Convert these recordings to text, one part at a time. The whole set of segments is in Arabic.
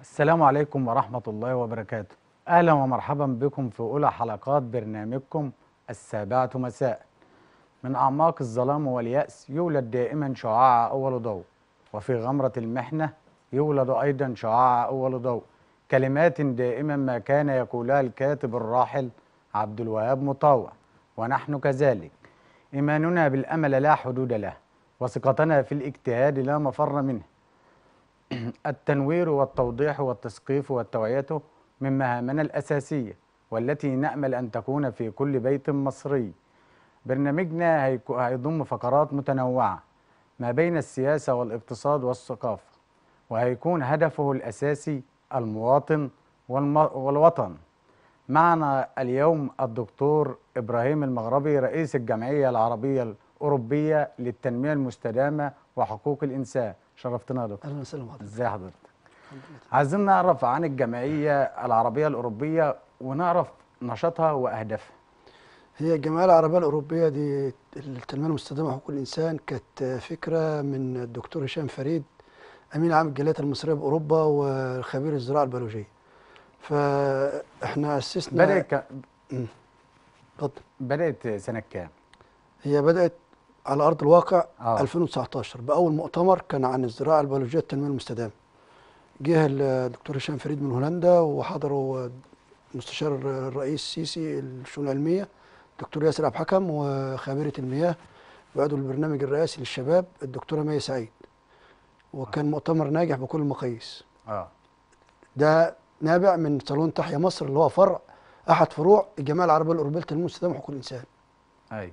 السلام عليكم ورحمة الله وبركاته. أهلا ومرحبا بكم في أولى حلقات برنامجكم السابعة مساء. من أعماق الظلام واليأس يولد دائما شعاع أول ضوء، وفي غمرة المحنة يولد أيضا شعاع أول ضوء. كلمات دائما ما كان يقولها الكاتب الراحل عبد الوهاب مطاوع، ونحن كذلك. إيماننا بالأمل لا حدود له، وثقتنا في الاجتهاد لا مفر منه. التنوير والتوضيح والتثقيف والتوعية من مهامنا الأساسية، والتي نأمل أن تكون في كل بيت مصري. برنامجنا هيضم فقرات متنوعة ما بين السياسة والاقتصاد والثقافة، وهيكون هدفه الأساسي المواطن والوطن. معنا اليوم الدكتور إبراهيم المغربي، رئيس الجمعية العربية الأوروبية للتنمية المستدامة وحقوق الإنسان. شرفتنا يا دكتور. أهلا وسهلا بحضرتك. ازي حضرتك؟ عايزين نعرف عن الجمعية العربية الأوروبية ونعرف نشاطها وأهدافها. هي الجمعية العربية الأوروبية دي للتنمية المستدامة وحقوق الإنسان كانت فكرة من الدكتور هشام فريد، أمين عام الجاليات المصرية بأوروبا وخبير الزراعة البيولوجية. فإحنا أسسنا بدأت سنة كام؟ هي بدأت على أرض الواقع 2019 بأول مؤتمر كان عن الزراعة البيولوجية التنمية المستدامة. جه الدكتور هشام فريد من هولندا، وحضره مستشار الرئيس السيسي الشؤون العلمية الدكتور ياسر عبد حكم، وخبيرة المياه وعضو البرنامج الرئاسي للشباب الدكتورة مي سعيد. وكان مؤتمر ناجح بكل المقاييس. ده نابع من صالون تحيا مصر، اللي هو فرع أحد فروع الجمعية العربية الأوروبية للتنمية المستدامة وحقوق الإنسان. أيوه.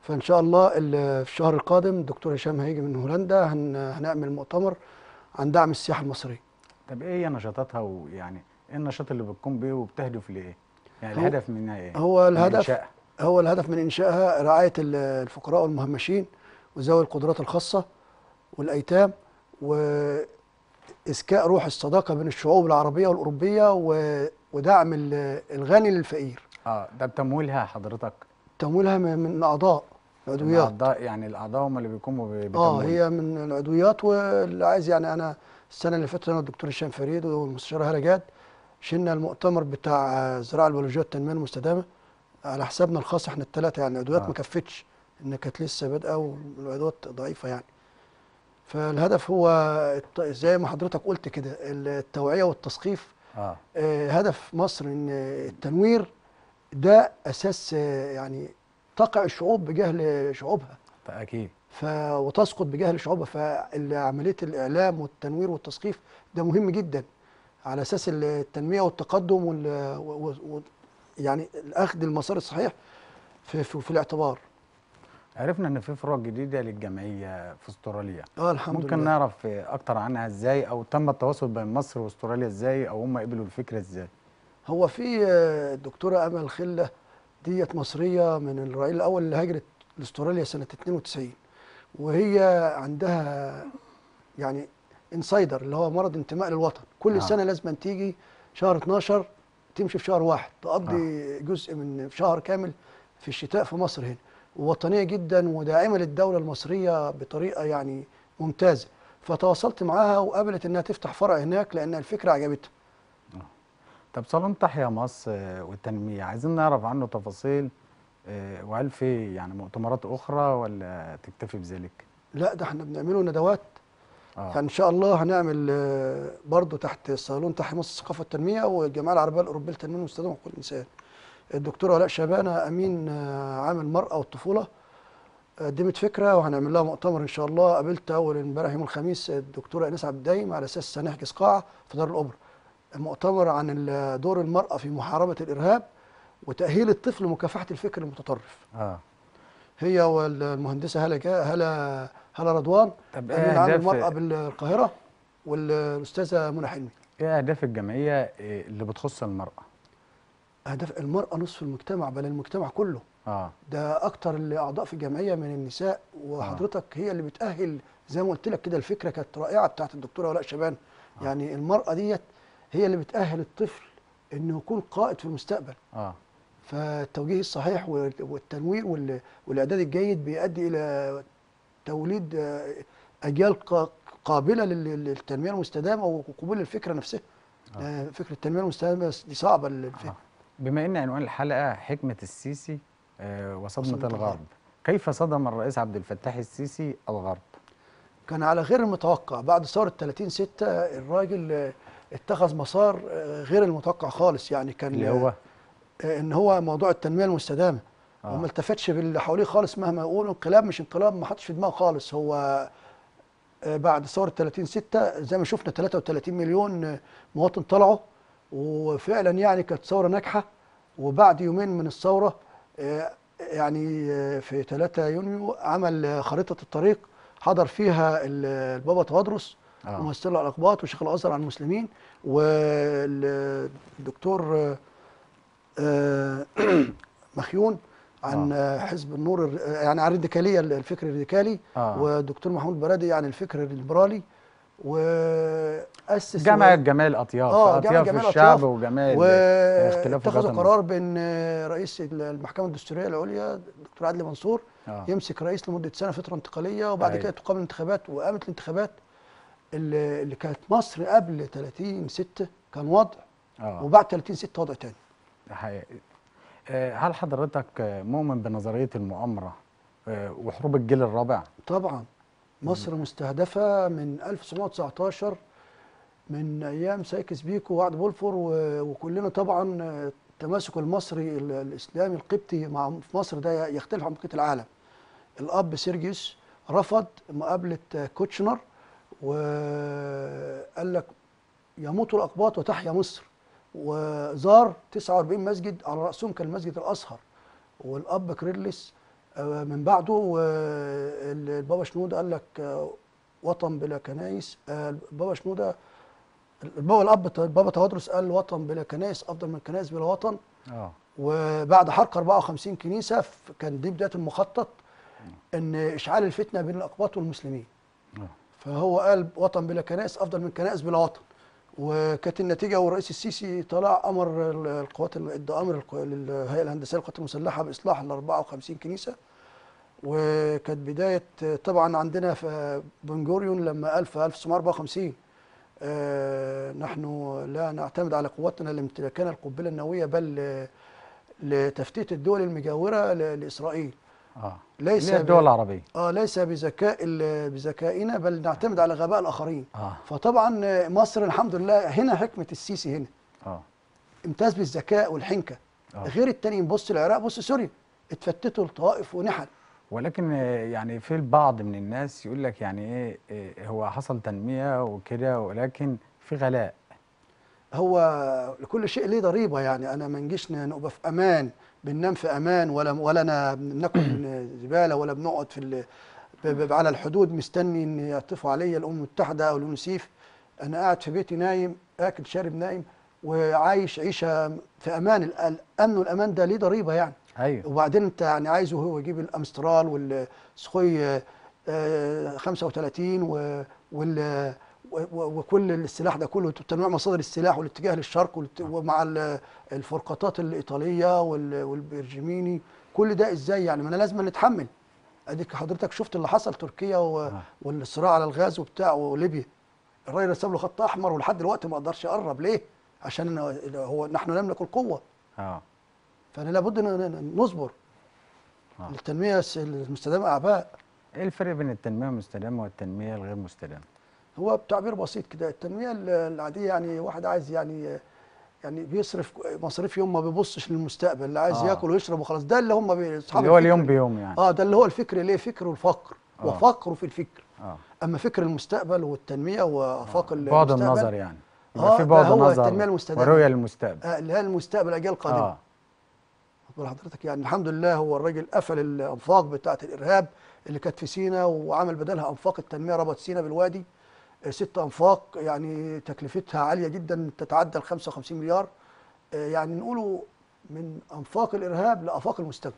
فإن شاء الله في الشهر القادم الدكتور هشام هيجي من هولندا، هنعمل مؤتمر عن دعم السياحة المصرية. طب إيه هي نشاطاتها، ويعني إيه النشاط اللي بتقوم بيه وبتهدف لإيه؟ يعني الهدف منها إيه؟ هو الهدف من إنشائها رعاية الفقراء والمهمشين وذوي القدرات الخاصة والأيتام، وإزكاء روح الصداقة بين الشعوب العربية والأوروبية، ودعم الغني للفقير. ده بتمويلها حضرتك؟ تمويلها من أعضاء العضويات. يعني الأعضاء هم اللي بيقوموا بتمويل. هي من العضويات، واللي عايز يعني أنا السنة اللي فاتت أنا والدكتور هشام فريد والمستشارة هالة شلنا المؤتمر بتاع الزراعة البيولوجية والتنمية المستدامة على حسابنا الخاص احنا الثلاثة. يعني العضويات ما كفتش، إن كانت لسه بادئة والعضويات ضعيفة يعني. فالهدف هو زي ما حضرتك قلت كده، التوعية والتثقيف. هدف مصر إن التنوير ده أساس، يعني تقع الشعوب بجهل شعوبها. أكيد. وتسقط بجهل شعوبها. فعملية الإعلام والتنوير والتثقيف ده مهم جدا على أساس التنمية والتقدم يعني الأخذ المسار الصحيح في الاعتبار. عرفنا إن في فروع جديدة للجمعية في أستراليا. الحمد لله. ممكن نعرف أكتر عنها إزاي، أو تم التواصل بين مصر وأستراليا إزاي، أو هم قبلوا الفكرة إزاي؟ هو في الدكتورة أمل خلة ديت مصرية من الإسرائيل الأول، اللي هاجرت لأستراليا سنة 92، وهي عندها يعني انسايدر اللي هو مرض انتماء للوطن. كل سنة لازم تيجي شهر 12، تمشي في شهر 1، تقضي جزء من شهر كامل في الشتاء في مصر هنا. ووطنية جدا وداعمة للدولة المصرية بطريقة يعني ممتازة. فتواصلت معاها وقابلت إنها تفتح فرع هناك لأن الفكرة عجبتها. طب صالون تحيا مصر والتنمية عايزين نعرف عنه تفاصيل، وهل في يعني مؤتمرات أخرى ولا تكتفي بذلك؟ لا، ده احنا بنعمله ندوات. فإن شاء الله هنعمل برضه تحت صالون تحيا مصر الثقافة والتنمية والجمعية العربية الأوروبية للتنمية المستدامة وحقوق الإنسان. الدكتورة ولاء شبان أمين عام المرأة والطفولة قدمت فكرة وهنعمل لها مؤتمر إن شاء الله. قابلت أول امبارح يوم الخميس الدكتورة أنس عبد الدايم على أساس هنحجز قاعة في دار الأوبرا، مؤتمر عن دور المرأة في محاربة الإرهاب وتأهيل الطفل ومكافحة الفكر المتطرف. هي والمهندسة هالة رضوان أمين عام المرأة بالقاهرة، والأستاذة منى حلمي. إيه أهداف الجمعية اللي بتخص المرأة؟ أهداف المرأة نصف المجتمع، بل المجتمع كله. ده أكتر الأعضاء في الجمعية من النساء. وحضرتك هي اللي بتأهل زي ما قلت لك كده. الفكرة كانت رائعة بتاعت الدكتورة ولاء شبان. يعني المرأة ديت هي اللي بتأهل الطفل إنه يكون قائد في المستقبل. فالتوجيه الصحيح والتنوير والإعداد الجيد بيؤدي إلى توليد اجيال قابله للتنميه المستدامه وقبول الفكره نفسها. فكره التنميه المستدامه دي صعبه للفهم. بما ان عنوان الحلقه حكمه السيسي وصدمه الغرب، كيف صدم الرئيس عبد الفتاح السيسي الغرب؟ كان على غير المتوقع. بعد ثوره 30/6 الراجل اتخذ مسار غير المتوقع خالص، يعني كان اللي هو ان هو موضوع التنميه المستدامه وما التفتش باللي حواليه خالص، مهما يقولوا انقلاب مش انقلاب ما حطش في دماغه خالص. هو بعد ثوره 30/6 زي ما شفنا 33 مليون مواطن طلعوا، وفعلا يعني كانت ثوره ناجحه. وبعد يومين من الثوره يعني في 3 يونيو عمل خريطه الطريق حضر فيها البابا تواضروس مؤسس الاقباط وشيخ الازهر عن المسلمين والدكتور مخيون عن حزب النور، يعني عن الراديكاليه الفكر الراديكالي، والدكتور محمود بردي عن الفكر الليبرالي، واسس جمع جمال اطياف اطياف الشعب وجمال اختلاف. اتخذوا قرار بان رئيس المحكمه الدستوريه العليا الدكتور عدلي منصور يمسك رئيس لمده سنه فتره انتقاليه، وبعد كده تقام الانتخابات. وقامت الانتخابات اللي كانت مصر قبل 30/6 كان وضع، وبعد 30/6 وضع تاني حقيقي. هل حضرتك مؤمن بنظرية المؤامرة وحروب الجيل الرابع؟ طبعا مصر مستهدفة من 1919 من أيام سايكس بيكو وعد بولفور، وكلنا طبعا التماسك المصري الإسلامي القبطي مع مصر ده يختلف عن بقية العالم. الأب سيرجيوس رفض مقابلة كوتشنر وقال لك يموت الأقباط وتحيا مصر، وزار 49 مسجد على رأسهم كان المسجد الأزهر. والأب كريلس من بعده البابا شنودة قال لك وطن بلا كنايس. البابا شنودة البابا تواضروس قال وطن بلا كنايس أفضل من كنايس بلا وطن. وبعد حرق 54 كنيسة كان دي بداية المخطط إن إشعال الفتنة بين الأقباط والمسلمين. فهو قال وطن بلا كنايس أفضل من كنايس بلا وطن، وكانت النتيجه. والرئيس السيسي طلع امر القوات ادى امر للهيئه الهندسيه للقوات المسلحه باصلاح ال 54 كنيسه. وكانت بدايه طبعا عندنا في بن غوريون لما قال في 1954 نحن لا نعتمد على قواتنا لامتلاكنا القنبله النوويه بل لتفتيت الدول المجاوره لاسرائيل. ليس الدول العربية ليس بذكائنا بل نعتمد على غباء الآخرين. فطبعا مصر الحمد لله هنا حكمة السيسي هنا امتاز بالذكاء والحنكة. غير التاني بص العراق بص سوريا اتفتتوا الطوائف ونحل. ولكن يعني في البعض من الناس يقول لك يعني ايه هو حصل تنمية وكده ولكن في غلاء. هو لكل شيء ليه ضريبة، يعني أنا ما نجيش نبقى في أمان بننام في امان ولا بناكل زباله ولا بنقعد في على الحدود مستني ان يعطفوا عليا الامم المتحده او اليونسيف. انا قاعد في بيتي نايم اكل شارب نايم وعايش عيشه في امان. الامن والامان ده ليه ضريبه يعني. ايوه. وبعدين انت يعني عايزه هو يجيب الامسترال والسخوي 35 وكل السلاح ده كله تنويع مصادر السلاح والاتجاه للشرق ومع الفرقاطات الايطاليه والبرجميني كل ده ازاي يعني؟ ما انا لازم نتحمل. اديك حضرتك شفت اللي حصل تركيا والصراع على الغاز وبتاع وليبيا. الراجل رسم له خط احمر ولحد دلوقتي ما اقدرش يقرب. ليه؟ عشان هو نحن لا نملك القوه. فانا لابد نصبر. التنميه المستدامه اعباء. ايه الفرق بين التنميه المستدامه والتنميه الغير مستدامه؟ هو بتعبير بسيط كده. التنميه العاديه يعني واحد عايز يعني بيصرف مصاريف يوم ما بيبصش للمستقبل، اللي عايز ياكل ويشرب وخلاص. ده اللي هم اصحاب اللي هو اليوم بيوم يعني. ده اللي هو الفكر ليه فكر والفقر وفقره في الفكر. اما فكر المستقبل والتنميه وافاق بعد النظر يعني يبقى في بعد النظر ورؤيه للمستقبل اللي هي المستقبل اجيال قادمه. حضرتك يعني الحمد لله هو الراجل قفل الانفاق بتاعه الارهاب اللي كانت في سينا وعمل بدلها انفاق التنميه. ربط سينا بالوادي 6 أنفاق يعني تكلفتها عالية جدا تتعدى 55 مليار. يعني نقوله من أنفاق الإرهاب لأفاق المستقبل.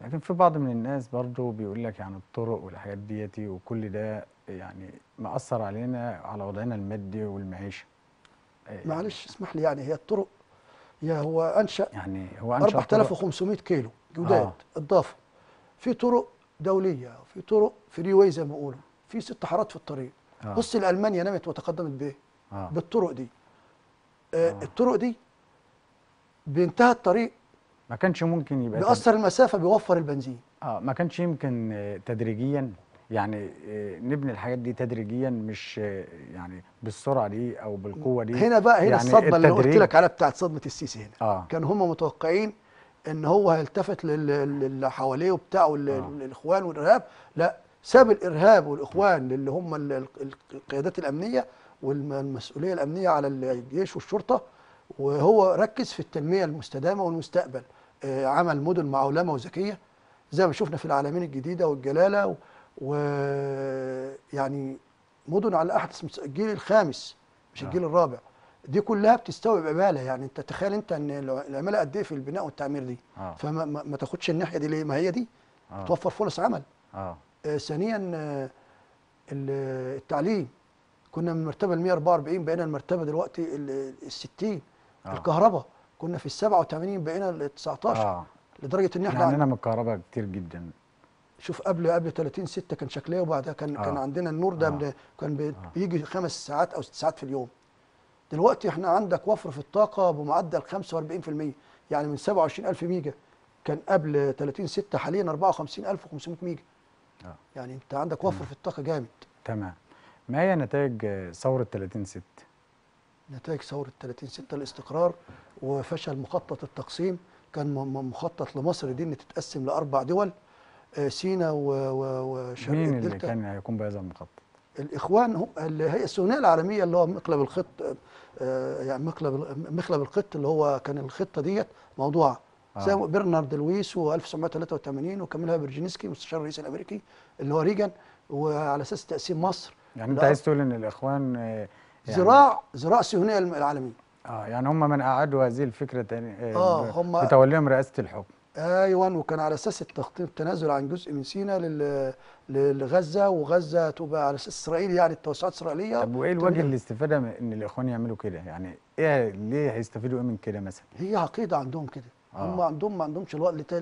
لكن في بعض من الناس برضو بيقول لك يعني الطرق والحاجات ديتي وكل ده يعني مأثر علينا على وضعنا المادي والمعيشة. معلش اسمح لي يعني هي الطرق يا هو أنشأ يعني هو أنشأ 4500 كيلو جداد. الضافة في طرق دولية وفي طرق فري واي زي ما بيقولوا. في 6 حارات في الطريق. بص لألمانيا نمت وتقدمت بايه؟ بالطرق دي. الطرق دي بانتهى الطريق ما كانش ممكن يبقى بيقصر المسافه، بيوفر البنزين. ما كانش يمكن تدريجيا يعني نبني الحاجات دي تدريجيا، مش يعني بالسرعه دي او بالقوه دي. هنا بقى هنا يعني الصدمه اللي قلت لك عليها بتاعت صدمه السيسي هنا. كان هم متوقعين ان هو هيلتفت للي حواليه وبتاعه الاخوان والارهاب، لا، ساب الارهاب والاخوان اللي هم القيادات الامنيه والمسؤوليه الامنيه على الجيش والشرطه، وهو ركز في التنميه المستدامه والمستقبل. عمل مدن معولمه وذكيه زي ما شفنا في العالمين الجديده والجلاله، ويعني مدن على احد الجيل الخامس مش الجيل الرابع. دي كلها بتستوعب عماله، يعني انت تخيل انت ان العماله قد ايه في البناء والتعمير دي. فما تاخدش الناحيه دي ليه؟ ما هي دي بتوفر فرص عمل. ثانيا التعليم، كنا من المرتبه ال 144 بقينا المرتبه دلوقتي ال 60. الكهرباء كنا في ال 87 بقينا ال 19. لدرجه ان احنا عندنا من الكهرباء كتير جدا. شوف قبل 30/6 كان شكلها، وبعدها كان عندنا النور ده كان بيجي 5 ساعات او 6 ساعات في اليوم. دلوقتي احنا عندك وفر في الطاقه بمعدل 45%، يعني من 27000 ميجا كان قبل 30/6 حاليا 54500 ميجا. يعني انت عندك وفر في الطاقه جامد. تمام. ما هي نتائج ثورة 30/6؟ نتائج ثورة 30/6 الاستقرار وفشل مخطط التقسيم. كان مخطط لمصر دي ان تتقسم ل4 دول، سينا وشرق الدلتا. مين اللي كان هيكون بهذا المخطط؟ الاخوان، هم الهيئة الثنائية العالمية اللي هو مقلب الخط، يعني مقلب الخط اللي هو كان الخطة ديت موضوعة. زي برنارد لويس و1983 وكملها برجنسكي مستشار الرئيس الامريكي اللي هو ريجان، وعلى اساس تقسيم مصر. يعني انت عايز تقول ان الاخوان يعني زراع صهيونيه العالميه. يعني هم من اعادوا هذه الفكره تاني هم بتوليهم رئاسه الحكم. ايوه، وكان على اساس التخطيط تنازل عن جزء من سيناء لغزه، وغزه تبقى على اساس اسرائيل، يعني التوسعات الاسرائيليه. طب وايه الوجه الاستفاده من ان الاخوان يعملوا كده؟ يعني ايه، ليه هيستفيدوا ايه من كده مثلا؟ هي عقيده عندهم كده. هم عندهم ما عندهمش الوقت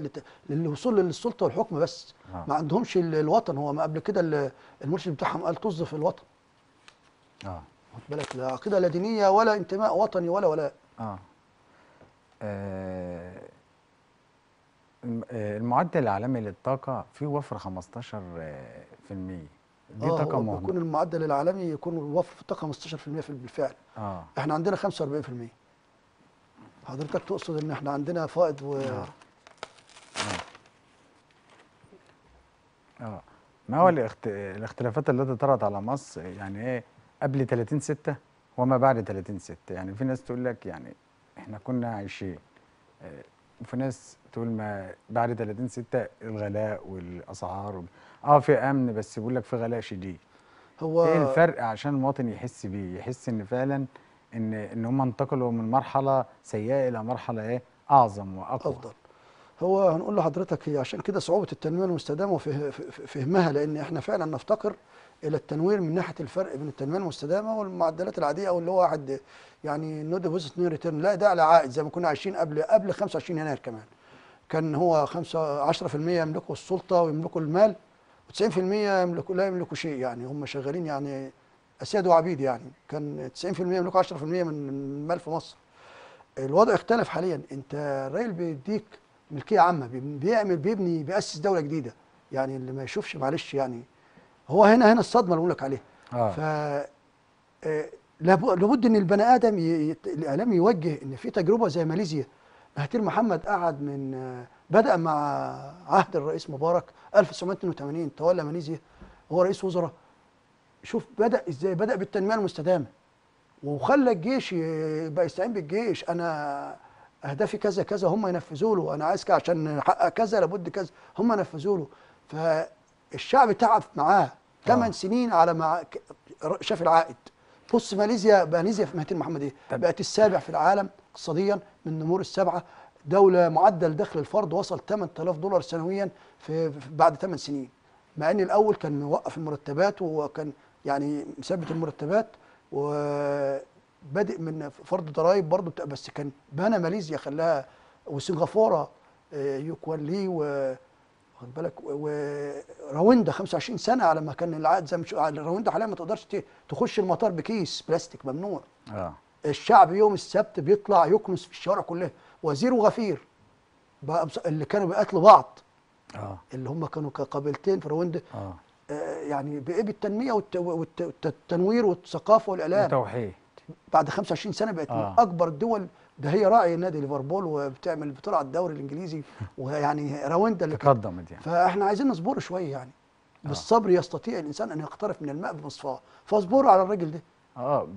للوصول للسلطه والحكم بس. ما عندهمش الوطن. هو ما قبل كده المرشد بتاعهم قال طز في الوطن. خد بالك، لا عقيده لا دينيه ولا انتماء وطني ولا المعدل العالمي للطاقه فيه وفر 15%. دي طاقه مهمه. يكون المعدل العالمي يكون الوفر في الطاقه 15% بالفعل. احنا عندنا 45%. حضرتك تقصد ان احنا عندنا فائض و ما هو الاختلافات التي طرأت على مصر يعني ايه قبل 30/6 وما بعد 30/6؟ يعني في ناس تقول لك يعني احنا كنا عايشين، وفي ناس تقول ما بعد 30/6 الغلاء والاسعار في امن، بس بيقول لك في غلاء شديد. هو ايه الفرق عشان المواطن يحس بيه، يحس ان فعلا ان هم انتقلوا من مرحله سيئه الى مرحله ايه اعظم واقوى افضل؟ هو هنقول لحضرتك هي عشان كده صعوبه التنميه المستدامه وفهمها، لان احنا فعلا نفتقر الى التنوير من ناحيه الفرق بين التنميه المستدامه والمعدلات العاديه، او اللي هو واحد يعني نو ديبوزيت نو ريتيرن، لا داعي لعائد زي ما كنا عايشين قبل 25 يناير. كمان كان هو 10% يملكوا السلطه ويملكوا المال، و90% لا يملكوا شيء، يعني هم شغالين يعني أسياد وعبيد. يعني كان 90% يملكوا 10% من المال في مصر. الوضع اختلف حاليا. انت الراجل بيديك ملكيه عامه، بيعمل، بيبني، بيأسس دوله جديده. يعني اللي ما يشوفش معلش، يعني هو هنا الصدمه اللي بقول لك عليها. ف لابد ان البني ادم الاعلام يوجه ان في تجربه زي ماليزيا. مهاتير محمد قعد بدأ مع عهد الرئيس مبارك 1982 تولى ماليزيا هو رئيس وزراء. شوف بدأ ازاي، بدأ بالتنمية المستدامة وخلى الجيش يبقى يستعين بالجيش. انا اهدافي كذا كذا، هم ينفذوا له. انا عايز كذا عشان احقق كذا، لابد كذا، هم نفذوا له. فالشعب تعب معاه 8 سنين على ما شاف العائد. بص ماليزيا في مهاتير محمد ايه؟ بقت السابع في العالم اقتصاديا من نمور ال7 دولة. معدل دخل الفرد وصل $8000 سنويا بعد 8 سنين، مع ان الاول كان موقف المرتبات، وكان يعني مثبت المرتبات وبادئ من فرض ضرائب برضه، بس كان بنى ماليزيا خلاها وسنغافوره يوكوالي واخد بالك. وراوندا 25 سنه على ما كان العقد زي ما راوندا حاليا ما تقدرش تخش المطار بكيس بلاستيك، ممنوع. الشعب يوم السبت بيطلع يكنس في الشوارع كلها، وزير وغفير اللي كانوا بيقتلوا بعض، اللي هم كانوا كقبيلتين في رواندا، يعني بقيب التنميه والتنوير والثقافه والاعلام والتوحيد. بعد 25 سنه بقت من اكبر الدول، ده هي راعي نادي ليفربول وبتعمل بترعى الدوري الانجليزي، ويعني رواندا اللي تقدمت يعني. فاحنا عايزين نصبر شويه يعني، بالصبر يستطيع الانسان ان يقترف من الماء بمصفاه، فاصبروا على الراجل ده.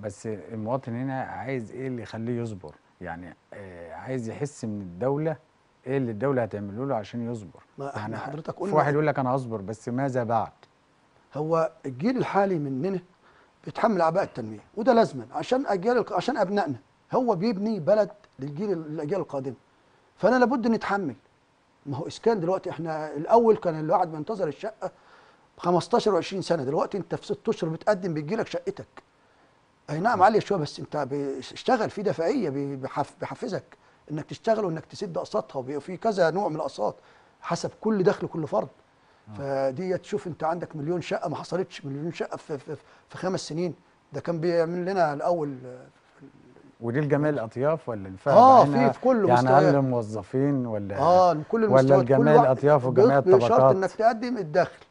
بس المواطن هنا عايز ايه اللي يخليه يصبر؟ يعني عايز يحس من الدوله ايه اللي الدوله هتعمله له عشان يصبر. ما احنا حضرتك قلنا، في واحد يقول لك انا هصبر بس ماذا بعد؟ هو الجيل الحالي مننا بيتحمل اعباء التنميه، وده لازما عشان اجيال، عشان ابنائنا، هو بيبني بلد للجيل الاجيال القادمه، فانا لابد نتحمل. ما هو اسكان دلوقتي، احنا الاول كان الواحد بينتظر الشقه 15 و20 سنه، دلوقتي انت في 6 اشهر بتقدم بتجيلك شقتك. اي نعم عاليه شويه، بس انت بتشتغل في دفعيه بيحفزك انك تشتغل وانك تسد اقساطها، وبيبقى في كذا نوع من الاقساط حسب كل دخل كل فرد. فدي تشوف انت عندك مليون شقه، ما حصلتش مليون شقه في 5 سنين، ده كان بيعمل لنا الاول. ودي الجميع الاطياف ولا الفرد؟ في كل يعني مستوى، هل الموظفين ولا كل المستوى ولا الجميع الاطياف وجميع الطبقات؟ بشرط انك تقدم الدخل،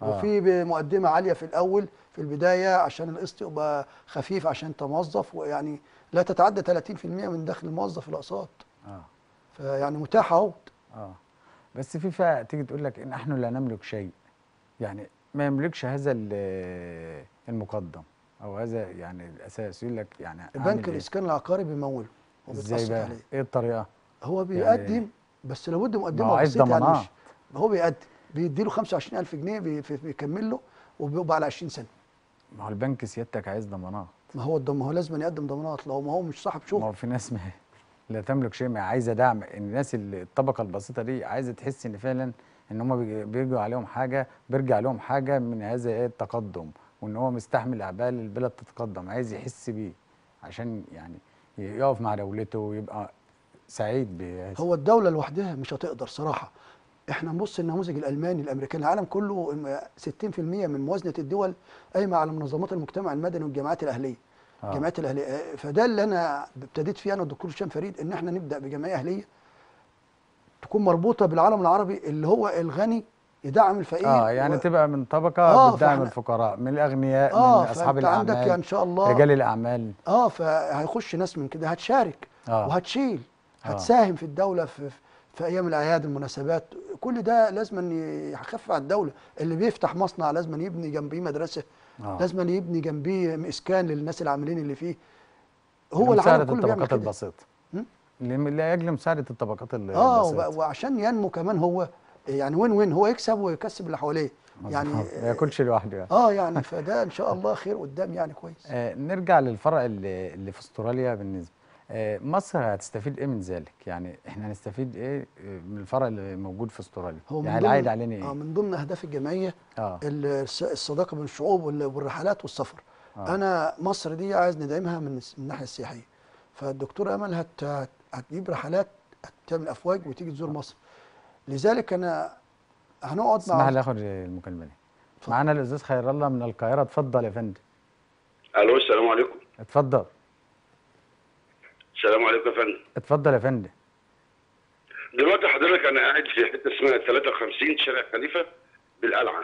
وفي مقدمه عاليه في الاول في البدايه عشان القسط يبقى خفيف، عشان انت موظف، ويعني لا تتعدى 30% من دخل الموظف الاقساط. فيعني متاح اهو. بس في فئه تيجي تقول لك ان نحن لا نملك شيء، يعني ما يملكش هذا المقدم او هذا يعني الاساس. يقول لك يعني بنك الاسكان العقاري بيموله. ازاي بقى؟ ايه الطريقه؟ هو بيقدم يعني، بس لابد مقدمه بسيطه يعني، مش هو بيقدم بيديله 25000 جنيه بيكمل له، وبيبقى على 20 سنه. ما هو البنك سيادتك عايز ضمانات. ما هو لازم يقدم ضمانات، لو ما هو مش صاحب شغل. ما هو في ناس لا تملك شيء، ما عايزه دعم. الناس الطبقه البسيطه دي عايزه تحس ان فعلا ان هم بيرجع عليهم حاجه من هذا التقدم، وان هو مستحمل اعباء البلد تتقدم، عايز يحس بيه عشان يعني يقف مع دولته ويبقى سعيد بيه. هو الدوله لوحدها مش هتقدر صراحه. احنا نبص النموذج الالماني الامريكي، العالم كله 60% من موازنه الدول قايمه على منظمات المجتمع المدني والجمعيات الاهليه. الجمعيات الاهليه، فده اللي انا ابتديت فيه انا والدكتور هشام فريد، ان احنا نبدا بجمعيه اهليه تكون مربوطه بالعالم العربي، اللي هو الغني يدعم الفقير. يعني تبقى من طبقه بتدعم الفقراء، من الاغنياء، من اصحاب الاعمال، عندك ان شاء الله رجال الاعمال. فهيخش ناس من كده هتشارك، وهتشيل، هتساهم في الدوله، في ايام الاعياد، المناسبات، كل ده لازم ان يخفف على الدوله. اللي بيفتح مصنع لازم ان يبني جنبيه مدرسه، لازم ان يبني جنبيه اسكان للناس العاملين اللي فيه. هو العالم كله بيعمل كده البسيطه، لاجل مساعده الطبقات البسيطه. وعشان ينمو كمان، هو يعني وين هو يكسب ويكسب اللي حواليه، يعني ما ياكلش لوحده يعني. يعني فده ان شاء الله خير قدام يعني كويس. نرجع للفرع اللي في استراليا. بالنسبه مصر هتستفيد ايه من ذلك؟ يعني احنا هنستفيد ايه من الفرع اللي موجود في استراليا؟ يعني العائد علينا ايه؟ من ضمن اهداف الجمعيه الصداقه بين الشعوب والرحلات والسفر. انا مصر دي عايز ندعمها من الناحيه السياحيه، فالدكتوره امل هتجيب رحلات، هتعمل افواج وتيجي تزور مصر. لذلك انا هنقعد مع اسمح لي اخد المكالمه دي. معانا الاستاذ خير الله من القاهره. اتفضل يا فندم. الو، السلام عليكم. اتفضل. السلام عليكم يا فندم. اتفضل يا فندم. دلوقتي حضرتك انا قاعد في حته اسمها 53 شارع خليفه بالقلعه.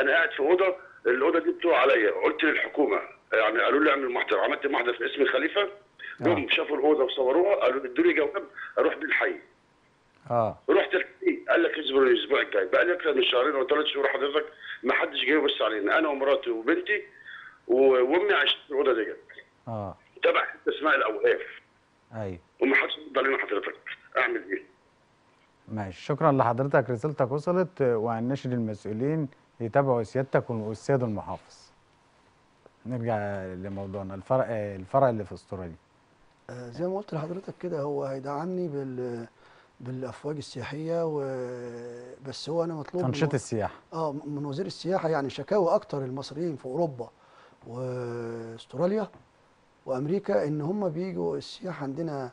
انا قاعد في اوضه، الاوضه دي بتوع عليا، قلت للحكومه يعني قالوا لي اعمل محضر، عملت محضر في اسم الخليفه. جم شافوا الاوضه وصوروها، قالوا ادوني جواب اروح بالحي. رحت الحي، قال لك اصبر الاسبوع الجاي. بقى لي اكثر من شهرين او 3 شهور حضرتك ما حدش جاي يبص علينا، انا ومراتي وبنتي وامي عايشين في الاوضه ديت. تبع حته اسمها الاوقاف. ايوه. ومحدش بيرد علينا حضرتك، اعمل ايه؟ ماشي، شكرا لحضرتك، رسالتك وصلت، وهنشد المسؤولين يتابعوا سيادتك والسيد المحافظ. نرجع لموضوعنا، الفرع اللي في استراليا. زي ما قلت لحضرتك كده، هو هيدعمني بالافواج السياحيه بس هو انا مطلوب تنشيط السياحه. من وزير السياحه يعني شكاوى اكتر المصريين في اوروبا واستراليا وامريكا ان هم بيجوا السياحه عندنا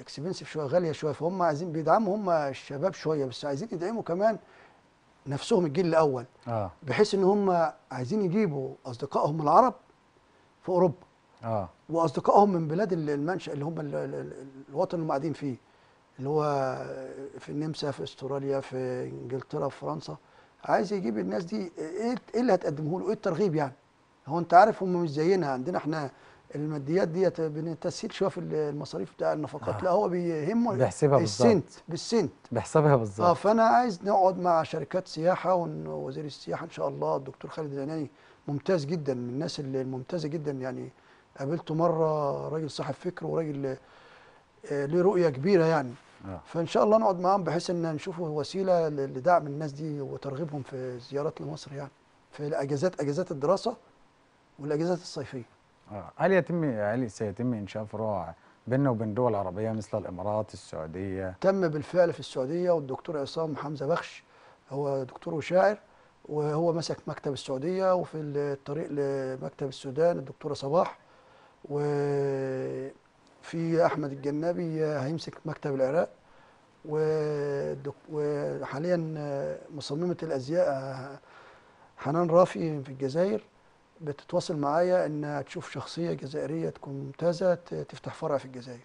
اكسبنسيف شويه، غاليه شويه، فهم عايزين بيدعموا هم الشباب شويه، بس عايزين يدعموا كمان نفسهم الجيل الاول، بحيث ان هم عايزين يجيبوا اصدقائهم العرب في اوروبا واصدقائهم من بلاد المنشأ اللي هم الوطن اللي هم قاعدين فيه، اللي هو في النمسا، في استراليا، في انجلترا، في فرنسا. عايز يجيب الناس دي، ايه اللي هتقدمه له؟ ايه الترغيب يعني؟ هو انت عارف هم مش زينا، عندنا احنا الماديات ديت بنتسهيل شويه في المصاريف بتاع النفقات، لا هو بيهمه بيحسبها بالسنت بيحسبها بالظبط. فانا عايز نقعد مع شركات سياحه، ووزير السياحه ان شاء الله الدكتور خالد داناني ممتاز جدا، من الناس الممتازه جدا يعني. قابلته مره، راجل صاحب فكر وراجل ليه رؤيه كبيره يعني. فان شاء الله نقعد معاهم بحيث ان نشوفوا وسيله لدعم الناس دي وترغيبهم في زيارات لمصر يعني، في اجازات الدراسه والاجازات الصيفيه. هل سيتم إنشاء فروع بيننا وبين دول عربية مثل الإمارات، السعودية؟ تم بالفعل في السعودية، والدكتور عصام حمزة بخش هو دكتور وشاعر، وهو مسك مكتب السعودية، وفي الطريق لمكتب السودان الدكتورة صباح، وفي أحمد الجنابي هيمسك مكتب العراق، وحاليا مصممة الأزياء حنان رافي في الجزائر بتتواصل معايا ان تشوف شخصيه جزائريه تكون ممتازه تفتح فرع في الجزائر.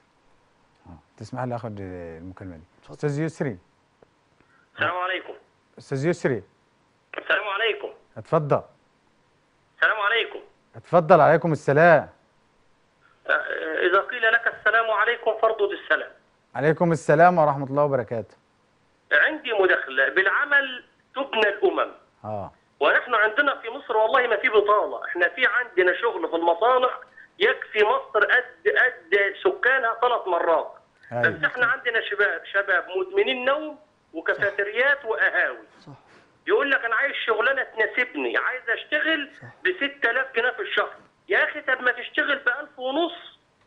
تسمح لي اخد المكالمه دي. استاذ يسري. السلام عليكم. استاذ يسري. السلام عليكم. اتفضل. السلام عليكم. اتفضل. عليكم السلام. اذا قيل لك السلام عليكم فارضد السلام. عليكم السلام ورحمه الله وبركاته. عندي مداخله. بالعمل تبنى الامم. ونحن عندنا في مصر والله ما في بطاله، احنا في عندنا شغل في المصانع يكفي مصر قد سكانها 3 مرات. بس احنا عندنا شباب مدمنين نوم وكافيتريات وقهاوي. يقول لك انا عايز شغلانه تناسبني، عايز اشتغل ب 6000 جنيه في الشهر. يا اخي طب ما تشتغل ب 1500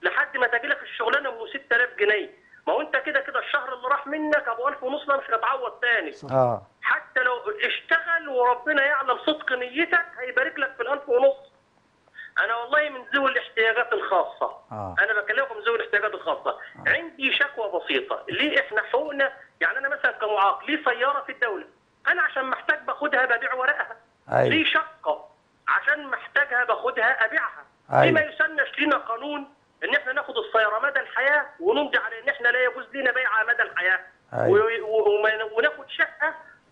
لحد ما تجيلك الشغلانه ب 6000 جنيه، ما هو انت كده الشهر اللي راح منك ابو 1500 ده مش هتعوض تاني. حتى لو اشتغل وربنا يعلم صدق نيتك هيبارك لك في ال1500. انا والله من ذوي الاحتياجات الخاصه. انا بكلمكم من ذوي الاحتياجات الخاصه. عندي شكوى بسيطه. ليه احنا حقوقنا يعني، انا مثلا كمعاق ليه سياره في الدوله، انا عشان محتاج باخدها ببيع ورقها. ليه شقه، عشان محتاجها باخدها ابيعها. ليه ما يسنش لينا قانون ان احنا ناخد السياره مدى الحياه ونمضي على ان احنا لا يجوز لينا بيعها مدى الحياه، وناخد شقه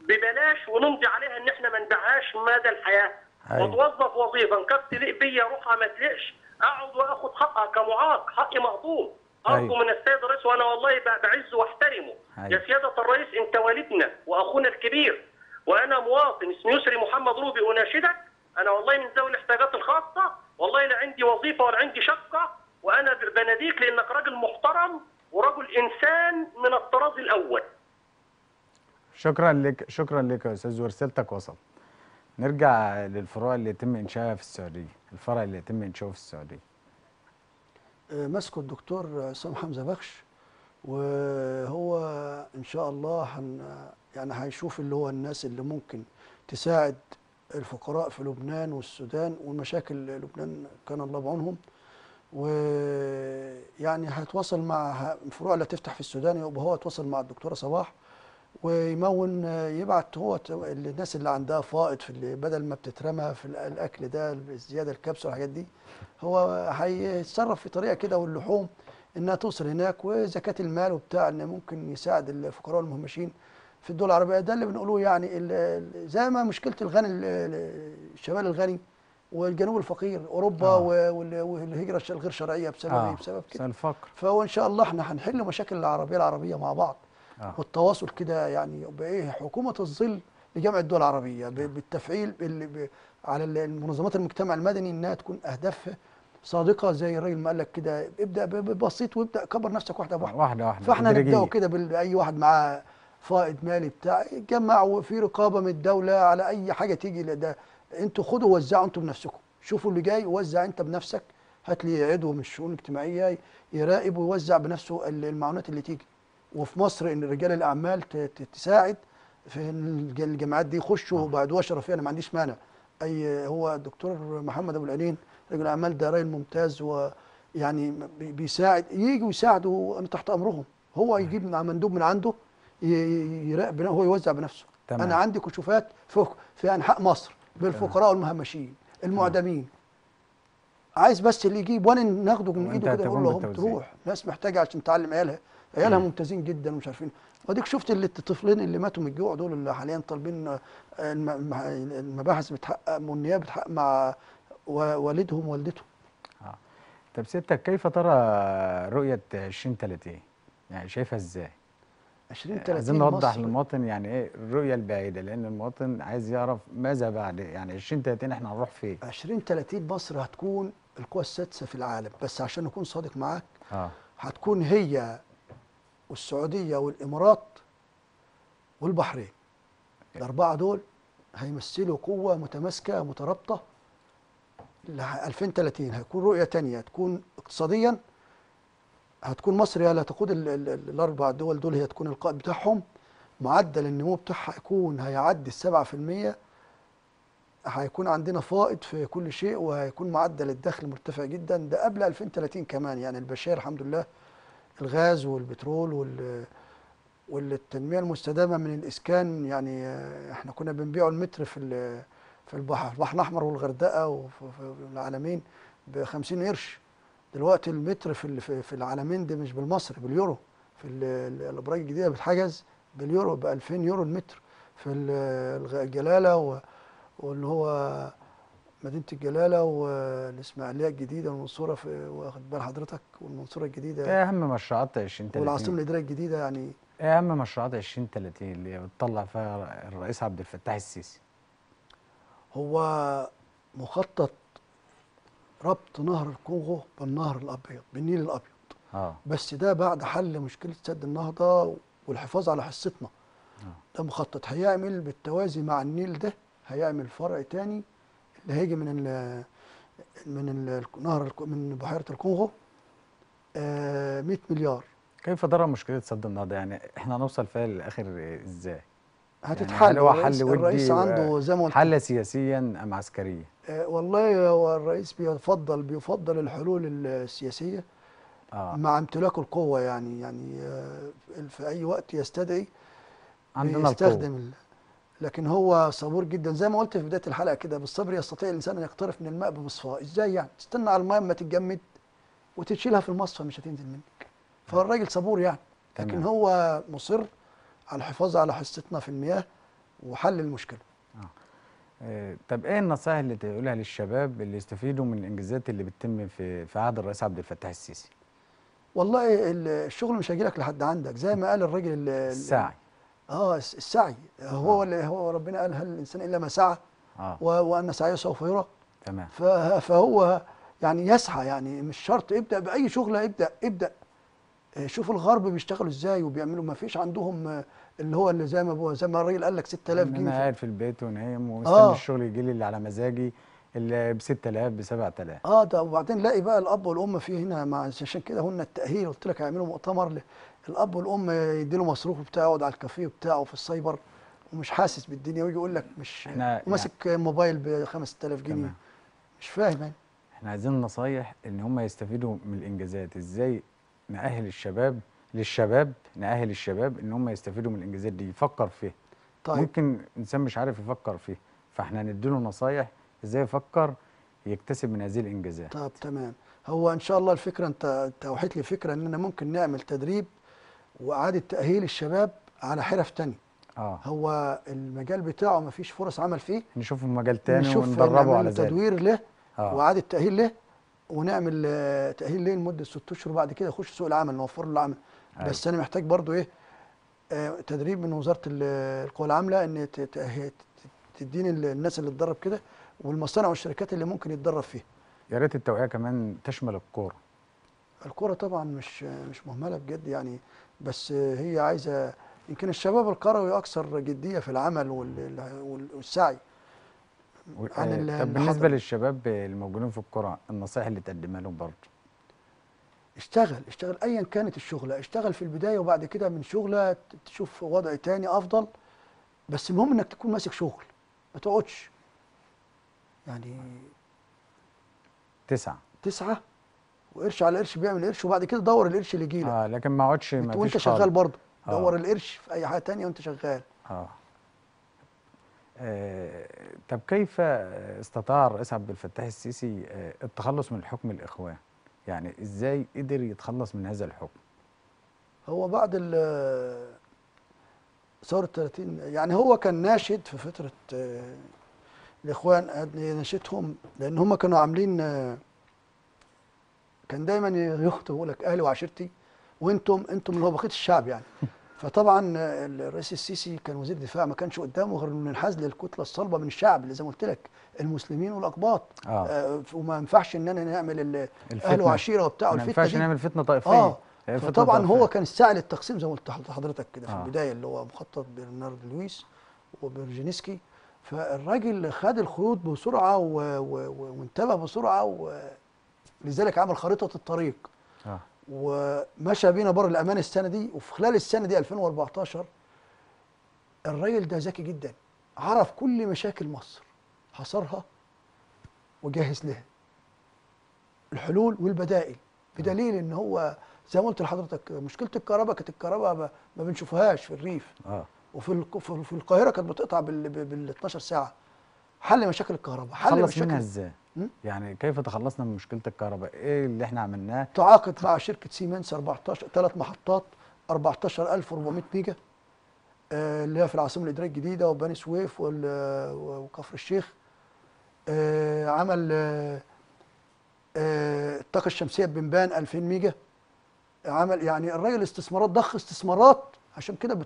ببلاش ونمضي عليها ان احنا ما نبيعهاش مدى الحياه، واتوظف وظيفه ان كانت تليق بيا روحها ما تليقش، اقعد واخد حقها كمعاق، حقي مهضوم. ارجو من السيد الرئيس، وانا والله بعزه واحترمه، يا سياده الرئيس انت والدنا واخونا الكبير، وانا مواطن اسمي يسري محمد روبي اناشدك. انا والله من ذوي الاحتياجات الخاصه، والله لا عندي وظيفه ولا عندي شقه، وانا بناديك لانك راجل محترم ورجل انسان من الطراز الاول. شكرا لك، شكرا لك يا استاذ، ورسالتك وصل. نرجع للفروع اللي يتم انشائها في السعوديه، الفرع اللي يتم انشائه في السعوديه. ماسكه الدكتور عصام حمزه بخش، وهو ان شاء الله يعني هيشوف اللي هو الناس اللي ممكن تساعد الفقراء في لبنان والسودان والمشاكل لبنان كان الله بعونهم. ويعني هيتواصل مع الفروع اللي هتفتح في السودان، يبقى هو يتواصل مع الدكتوره صباح ويمون يبعت هو الناس اللي عندها فائض بدل ما بتترمى في الاكل ده الزياده الكبسه والحاجات دي، هو هيتصرف في طريقه كده واللحوم انها توصل هناك، وزكاه المال وبتاع ان ممكن يساعد الفقراء والمهمشين في الدول العربيه. ده اللي بنقوله يعني، زي ما مشكله الغني الشمال الغني والجنوب الفقير، اوروبا والهجره الغير شرعيه بسبب بسبب كده الفقر. فهو ان شاء الله احنا هنحل مشاكل العربيه مع بعض، والتواصل كده يعني، يبقى ايه حكومه الظل لجامعه الدول العربيه بالتفعيل على منظمات المجتمع المدني انها تكون اهدافها صادقه، زي الراجل ما قال لك كده ابدا ببسيط وابدا كبر نفسك واحده بواحده فاحنا نبداوا كده باي واحد معاه فائض مالي بتاع يتجمع، وفي رقابه من الدوله على اي حاجه تيجي. ده انتوا خدوا ووزعوا انتوا بنفسكم، شوفوا اللي جاي ووزع انت بنفسك، هات لي عضو من الشؤون الاجتماعيه يراقب ويوزع بنفسه المعونات اللي تيجي. وفي مصر ان رجال الاعمال تساعد في الجامعات دي، يخشوا بعدوها شرفيه، انا ما عنديش مانع. هو الدكتور محمد ابو العينين رجل اعمال، ده راجل ممتاز، يعني بيساعد، يجي ويساعده تحت امرهم، هو يجيب مندوب من عنده يراقب، هو يوزع بنفسه. تمام. انا عندي كشوفات في انحاء مصر بالفقراء والمهمشين المعدمين، عايز بس اللي يجيب وانا ناخده من ايده كده اقول لهم تروح، ناس محتاجه عشان تعلم عيالها ممتازين جدا ومش عارفين. واديك شفت الطفلين اللي ماتوا من الجوع دول اللي حاليا طالبين المباحث بتحقق والنيابه بتحقق مع والدهم ووالدتهم. طب سيادتك كيف ترى رؤيه 2030؟ يعني شايفها ازاي؟ 2030 عايزين نوضح للمواطن يعني ايه الرؤيه البعيده، لان المواطن عايز يعرف ماذا بعد، يعني 2030 احنا هنروح فين؟ 2030 مصر هتكون القوى السادسه في العالم، بس عشان نكون صادق معاك هتكون هي والسعوديه والامارات والبحرين، الاربعه دول هيمثلوا قوه متماسكه مترابطه. 2030 هتكون رؤيه ثانيه، تكون اقتصاديا هتكون مصر هي اللي هتقود الاربع دول دول، هي تكون القائد بتاعهم. معدل النمو بتاعها هيكون هيعدي 7%، هيكون عندنا فائض في كل شيء، وهيكون معدل الدخل مرتفع جدا، ده قبل 2030 كمان. يعني البشير الحمد لله الغاز والبترول والتنميه المستدامه من الاسكان، يعني احنا كنا بنبيعوا المتر في البحر الاحمر والغردقه وفي العالمين ب 50 قرش، دلوقتي المتر في العالمين ده مش بالمصري باليورو، في الابراج الجديده بتحجز باليورو ب 2000 يورو المتر. في الجلاله واللي هو مدينه الجلاله والاسماعيليه الجديده والمنصوره، في واخد بال حضرتك، والمنصوره الجديده ايه اهم مشروعات 2030 والعاصمه الاداريه الجديده؟ يعني ايه اهم مشروعات 2030 اللي بتطلع فيها الرئيس عبد الفتاح السيسي؟ هو مخطط ربط نهر الكونغو بالنهر الابيض بالنيل الابيض، بس ده بعد حل مشكله سد النهضه والحفاظ على حصتنا. ده مخطط هيعمل بالتوازي مع النيل، ده هيعمل فرع تاني اللي هيجي من نهر من بحيره الكونغو 100 مليار. كيف ترى مشكله سد النهضه؟ يعني احنا هنوصل فيها للاخر ازاي؟ هتتحل، هو حل ودي الرئيس عنده زي ما قلت، حل سياسيا ام عسكريا؟ والله هو الرئيس بيفضل الحلول السياسيه مع امتلاكه القوه، يعني في اي وقت يستدعي عندنا القوه، لكن هو صبور جدا زي ما قلت في بدايه الحلقه كده. بالصبر يستطيع الانسان ان يقترف من الماء بمصفاه. ازاي يعني؟ تستنى على الماء اما تتجمد وتشيلها في المصفى مش هتنزل منك. فالراجل صبور يعني، لكن تمام. هو مصر على الحفاظ على حصتنا في المياه وحل المشكله. طب ايه النصائح اللي تقولها للشباب اللي يستفيدوا من الانجازات اللي بتتم في عهد الرئيس عبد الفتاح السيسي؟ والله الشغل مش هيجيلك لحد عندك، زي ما قال الراجل السعي. السعي هو ربنا قال هل الانسان الا ما سعى وان سعيه سوف يرى. تمام. فهو يعني يسعى، يعني مش شرط ابدا باي شغله، ابدا شوف الغرب بيشتغلوا ازاي وبيعملوا، ما فيش عندهم اللي هو اللي زي ما الراجل قال لك 6000 جنيه. انا قاعد في البيت ونايم ومستني الشغل يجي لي اللي على مزاجي، اللي ب 6000 ب 7000. ده وبعدين لاقي بقى الاب والام في هنا، عشان كده هن التاهيل قلت لك هيعملوا مؤتمر الاب والام يديله مصروفه بتاعه، يقعد على الكافيه بتاعه في السايبر ومش حاسس بالدنيا، ويجي يقول لك مش ماسك يعني موبايل ب 5000 جنيه. تمام. مش فاهم يعني. احنا عايزين نصايح ان هم يستفيدوا من الانجازات، ازاي نأهل الشباب ان هم يستفيدوا من الانجازات دي، يفكر فيها. طيب. ممكن انسان مش عارف يفكر فيها، فاحنا نديله نصايح ازاي يفكر يكتسب من هذه الانجازات. طب تمام. هو ان شاء الله الفكره انت وحيت لي فكره اننا ممكن نعمل تدريب واعاده تاهيل الشباب على حرف ثانيه. هو المجال بتاعه ما فيش فرص عمل فيه، نشوفه في مجال ثاني وندربه على ذلك، تدوير له واعاده تاهيل له، ونعمل تأهيل ليه لمدة 6 أشهر، وبعد كده يخش سوق العمل، نوفر له العمل. بس أنا محتاج برضو إيه تدريب من وزارة القوى العاملة، إن تديني الناس اللي تدرب كده، والمصانع والشركات اللي ممكن يتدرب فيها. يا ريت التوعية كمان تشمل الكورة طبعا مش مهملة بجد يعني، بس هي عايزة يمكن الشباب القروي أكثر جدية في العمل والسعي. طب بالنسبة للشباب الموجودين في القرى، النصائح اللي تقدمها لهم برضه؟ اشتغل ايا كانت الشغلة، اشتغل في البداية وبعد كده من شغلة تشوف وضع تاني افضل، بس المهم انك تكون ماسك شغل، ما تقعدش يعني تسعى وقرش على قرش بيعمل قرش، وبعد كده دور القرش اللي يجيلك. لكن ما اقعدش وانت شغال برضه، دور القرش في اي حاجه ثانيه وانت شغال. طب كيف استطاع الرئيس عبد الفتاح السيسي التخلص من حكم الإخوان؟ يعني ازاي قدر يتخلص من هذا الحكم؟ هو بعد ثورة 30 يعني هو كان ناشد في فترة الإخوان، ناشدهم لأن هم كانوا عاملين، كان دايما يخطب يقول لك أهلي وعشيرتي وأنتم اللي هو بقية الشعب يعني. فطبعا الرئيس السيسي كان وزير دفاع، ما كانش قدامه غير انه ينحاز للكتله الصلبه من الشعب اللي زي ما قلت لك المسلمين والاقباط. وما ينفعش اننا نعمل اهل وعشيره وبتاع الفتنه، ما ينفعش نعمل فتنه طائفيه. فطبعا هو كان سعي التقسيم زي ما قلت لحضرتك كده في البدايه، اللي هو مخطط برنارد لويس وبرجنسكي. فالراجل خد الخيوط بسرعه وانتبه بسرعه، ولذلك عمل خريطه الطريق. ومشى بينا بر الامان السنه دي. وفي خلال السنه دي 2014 الراجل ده ذكي جدا، عرف كل مشاكل مصر، حصرها وجهز لها الحلول والبدائل، بدليل ان هو زي ما قلت لحضرتك مشكله الكهرباء كانت الكهرباء ما بنشوفهاش في الريف، وفي القاهره كانت بتقطع بال 12 ساعه. حل مشاكل الكهرباء، حل مشاكل منها ازاي؟ يعني كيف تخلصنا من مشكله الكهرباء؟ ايه اللي احنا عملناه؟ تعاقد مع شركه سيمنز 3 محطات 14400 ميجا، اللي هي في العاصمه الاداريه الجديده وبني سويف وكفر الشيخ. عمل الطاقه الشمسيه ببنبان 2000 ميجا. عمل يعني الراجل استثمارات، ضخ استثمارات. عشان كده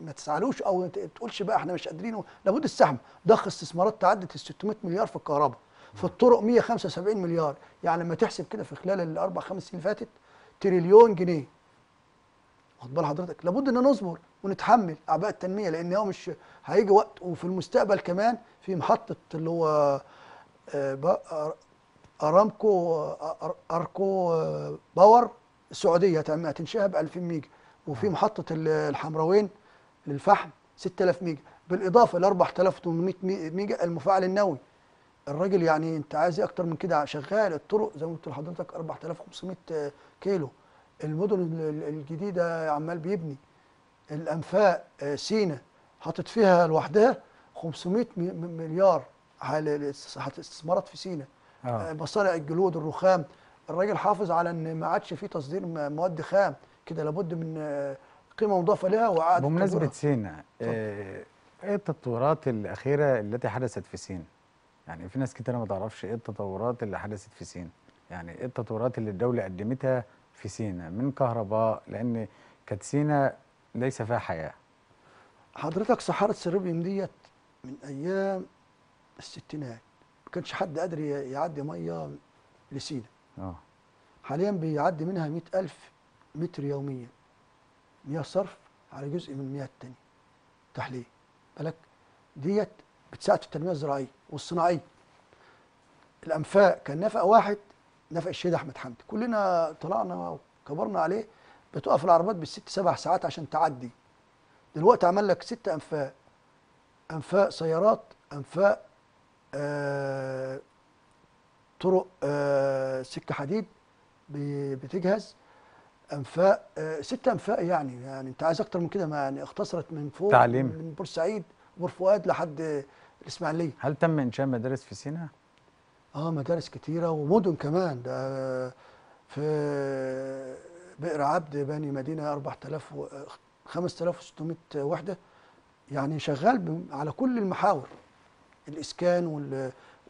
ما تسعلوش او ما تقولش بقى احنا مش قادرين، لابد السحب. ضخ استثمارات تعدت ال 600 مليار في الكهرباء، في الطرق 175 مليار، يعني لما تحسب كده في خلال الاربع خمس سنين فاتت تريليون جنيه. واخد بال حضرتك؟ لابد ان نصبر ونتحمل اعباء التنميه، لان هو مش هيجي وقت. وفي المستقبل كمان في محطه اللي هو ارامكو باور السعوديه هتنشئها ب 2000 ميجا، وفي محطه الحمراوين للفحم 6000 ميجا، بالاضافه ل 4800 ميجا المفاعل النووي. الراجل يعني انت عايز ايه اكتر من كده؟ شغال الطرق زي ما قلت لحضرتك 4500 كيلو، المدن الجديده عمال بيبني، الانفاق سينا حاطط فيها لوحدها 500 مليار استثمارات في سينا. مصانع الجلود، الرخام، الراجل حافظ على ان ما عادش في تصدير مواد خام كده، لابد من قيمه مضافه لها. وعاد بمناسبه سينا، ايه التطورات الاخيره التي حدثت في سينا؟ يعني في ناس كتير ما تعرفش ايه التطورات اللي حدثت في سينا، يعني ايه التطورات اللي الدوله قدمتها في سينا من كهرباء، لان كانت سينا ليس فيها حياه. حضرتك صحاره سربيوم ديت من ايام الستينات ما كانش حد قادر يعدي ميه لسينا. حاليا بيعدي منها 100,000 متر يوميا مياه صرف على جزء من المياه الثانيه تحليه. بالك ديت بتساعد في التنميه الزراعيه والصناعيه. الانفاق كان نفق واحد، نفق الشهيد احمد حمدي، كلنا طلعنا وكبرنا عليه. بتقف العربات بالست 7 ساعات عشان تعدي. دلوقتي عمل لك 6 انفاق، انفاق سيارات، انفاق طرق، سكه حديد بتجهز، انفاق 6 انفاق. يعني انت عايز اكتر من كده؟ ما يعني اختصرت من فوق تعليم، من بورسعيد وبورفؤاد لحد الاسماعيليه. هل تم انشاء مدارس في سينا؟ مدارس كتيره ومدن كمان. ده في بئر عبد بني مدينه 5600 وحده، يعني شغال على كل المحاور، الاسكان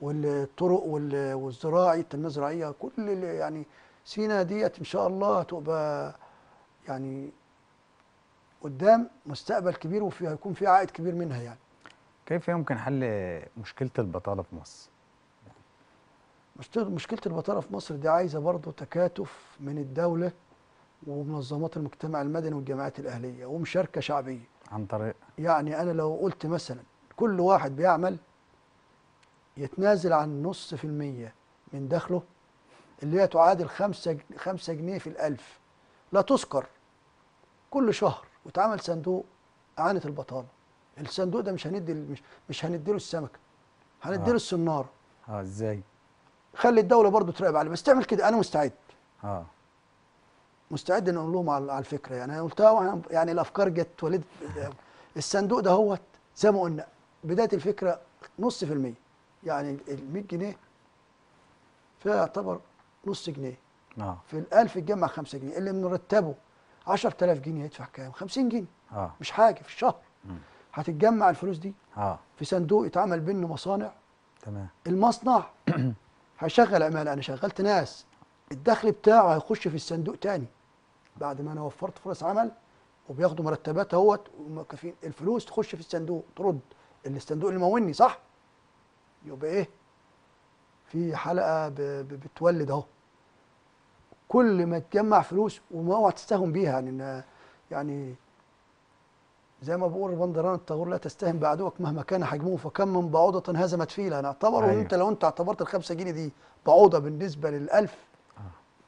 والطرق والزراعي، التنميه الزراعيه، كل يعني سينا ديت ان شاء الله هتبقى يعني قدام مستقبل كبير، وفي هيكون في عائد كبير منها. يعني كيف يمكن حل مشكله البطاله في مصر؟ مشكله البطاله في مصر دي عايزه برضه تكاتف من الدوله ومنظمات المجتمع المدني والجمعيات الاهليه ومشاركه شعبيه عن طريق، يعني انا لو قلت مثلا كل واحد بيعمل يتنازل عن 0.5% من دخله، اللي هي تعادل 5 جنيه في ال1000، لا تذكر، كل شهر، واتعمل صندوق اعانه البطاله. الصندوق ده مش هنديله السمكه، هنديله السناره. ازاي؟ خلي الدوله برضو تراقب عليه، بس تعمل كده. انا مستعد. مستعد ان اقول لهم على الفكره. يعني انا قلتها، يعني الافكار جت ولدت الصندوق ده هو زي ما قلنا بدايه الفكره 0.5%، يعني ال 100 جنيه فيعتبر نص جنيه. في ال 1000 يتجمع 5 جنيه، اللي من مرتبه 10000 جنيه يدفع كام؟ 50 جنيه مش حاجه في الشهر. هتتجمع الفلوس دي في صندوق يتعمل بينه مصانع. تمام. المصنع هيشغل عماله، انا شغلت ناس، الدخل بتاعه هيخش في الصندوق تاني بعد ما انا وفرت فرص عمل وبياخدوا مرتبات اهوت ومكافئين. الفلوس تخش في الصندوق ترد الصندوق اللي موني، صح؟ يبقى ايه؟ في حلقه بتولد اهو. كل ما تجمع فلوس وما اوعى تستهون بيها، يعني زي ما بقول بندران الطاغور لا تستهن بعدوك مهما كان حجمه، فكم من بعوضه هزمت فيلها. نعتبر أيوة. انت لو انت اعتبرت ال5 جنيه دي بعوضه بالنسبه لل1000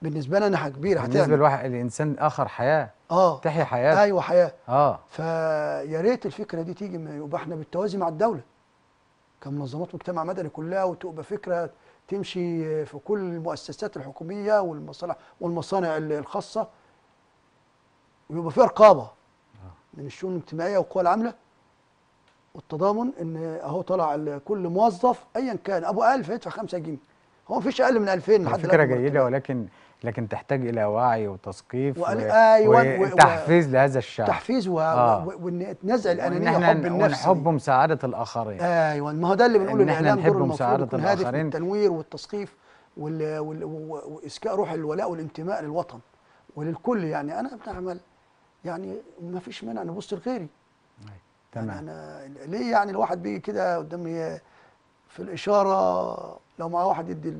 بالنسبه لنا حاجه كبيره، بالنسبه لواحد الانسان اخر حياه تحيا حياه. ايوه حياه. فيا ريت الفكره دي تيجي، يبقى احنا بالتوازي مع الدوله كمنظمات مجتمع مدني كلها، وتبقى فكره تمشي في كل المؤسسات الحكوميه والمصانع الخاصه، ويبقى فيها رقابه من الشؤون الاجتماعيه والقوى العامله والتضامن، ان اهو طلع كل موظف ايا كان ابو 1000 يدفع 5 جنيه، هو مفيش اقل من 2000 لحد الفكره جيده، ولكن تحتاج الى وعي وتثقيف وتحفيز لهذا الشعب، تحفيز وان نزع الانانيه وحب النفس، ونحب مساعده الاخرين. ايوه، ما هو ده اللي بنقوله، ان احنا نحب مساعده الاخرين، التنوير والتثقيف واسكاء روح الولاء والانتماء للوطن وللكل. يعني انا بنعمل، يعني ما فيش مانع نبص لغيري. تمام. يعني انا ليه يعني الواحد بيجي كده قدامي في الاشاره لو معاه واحد يدي،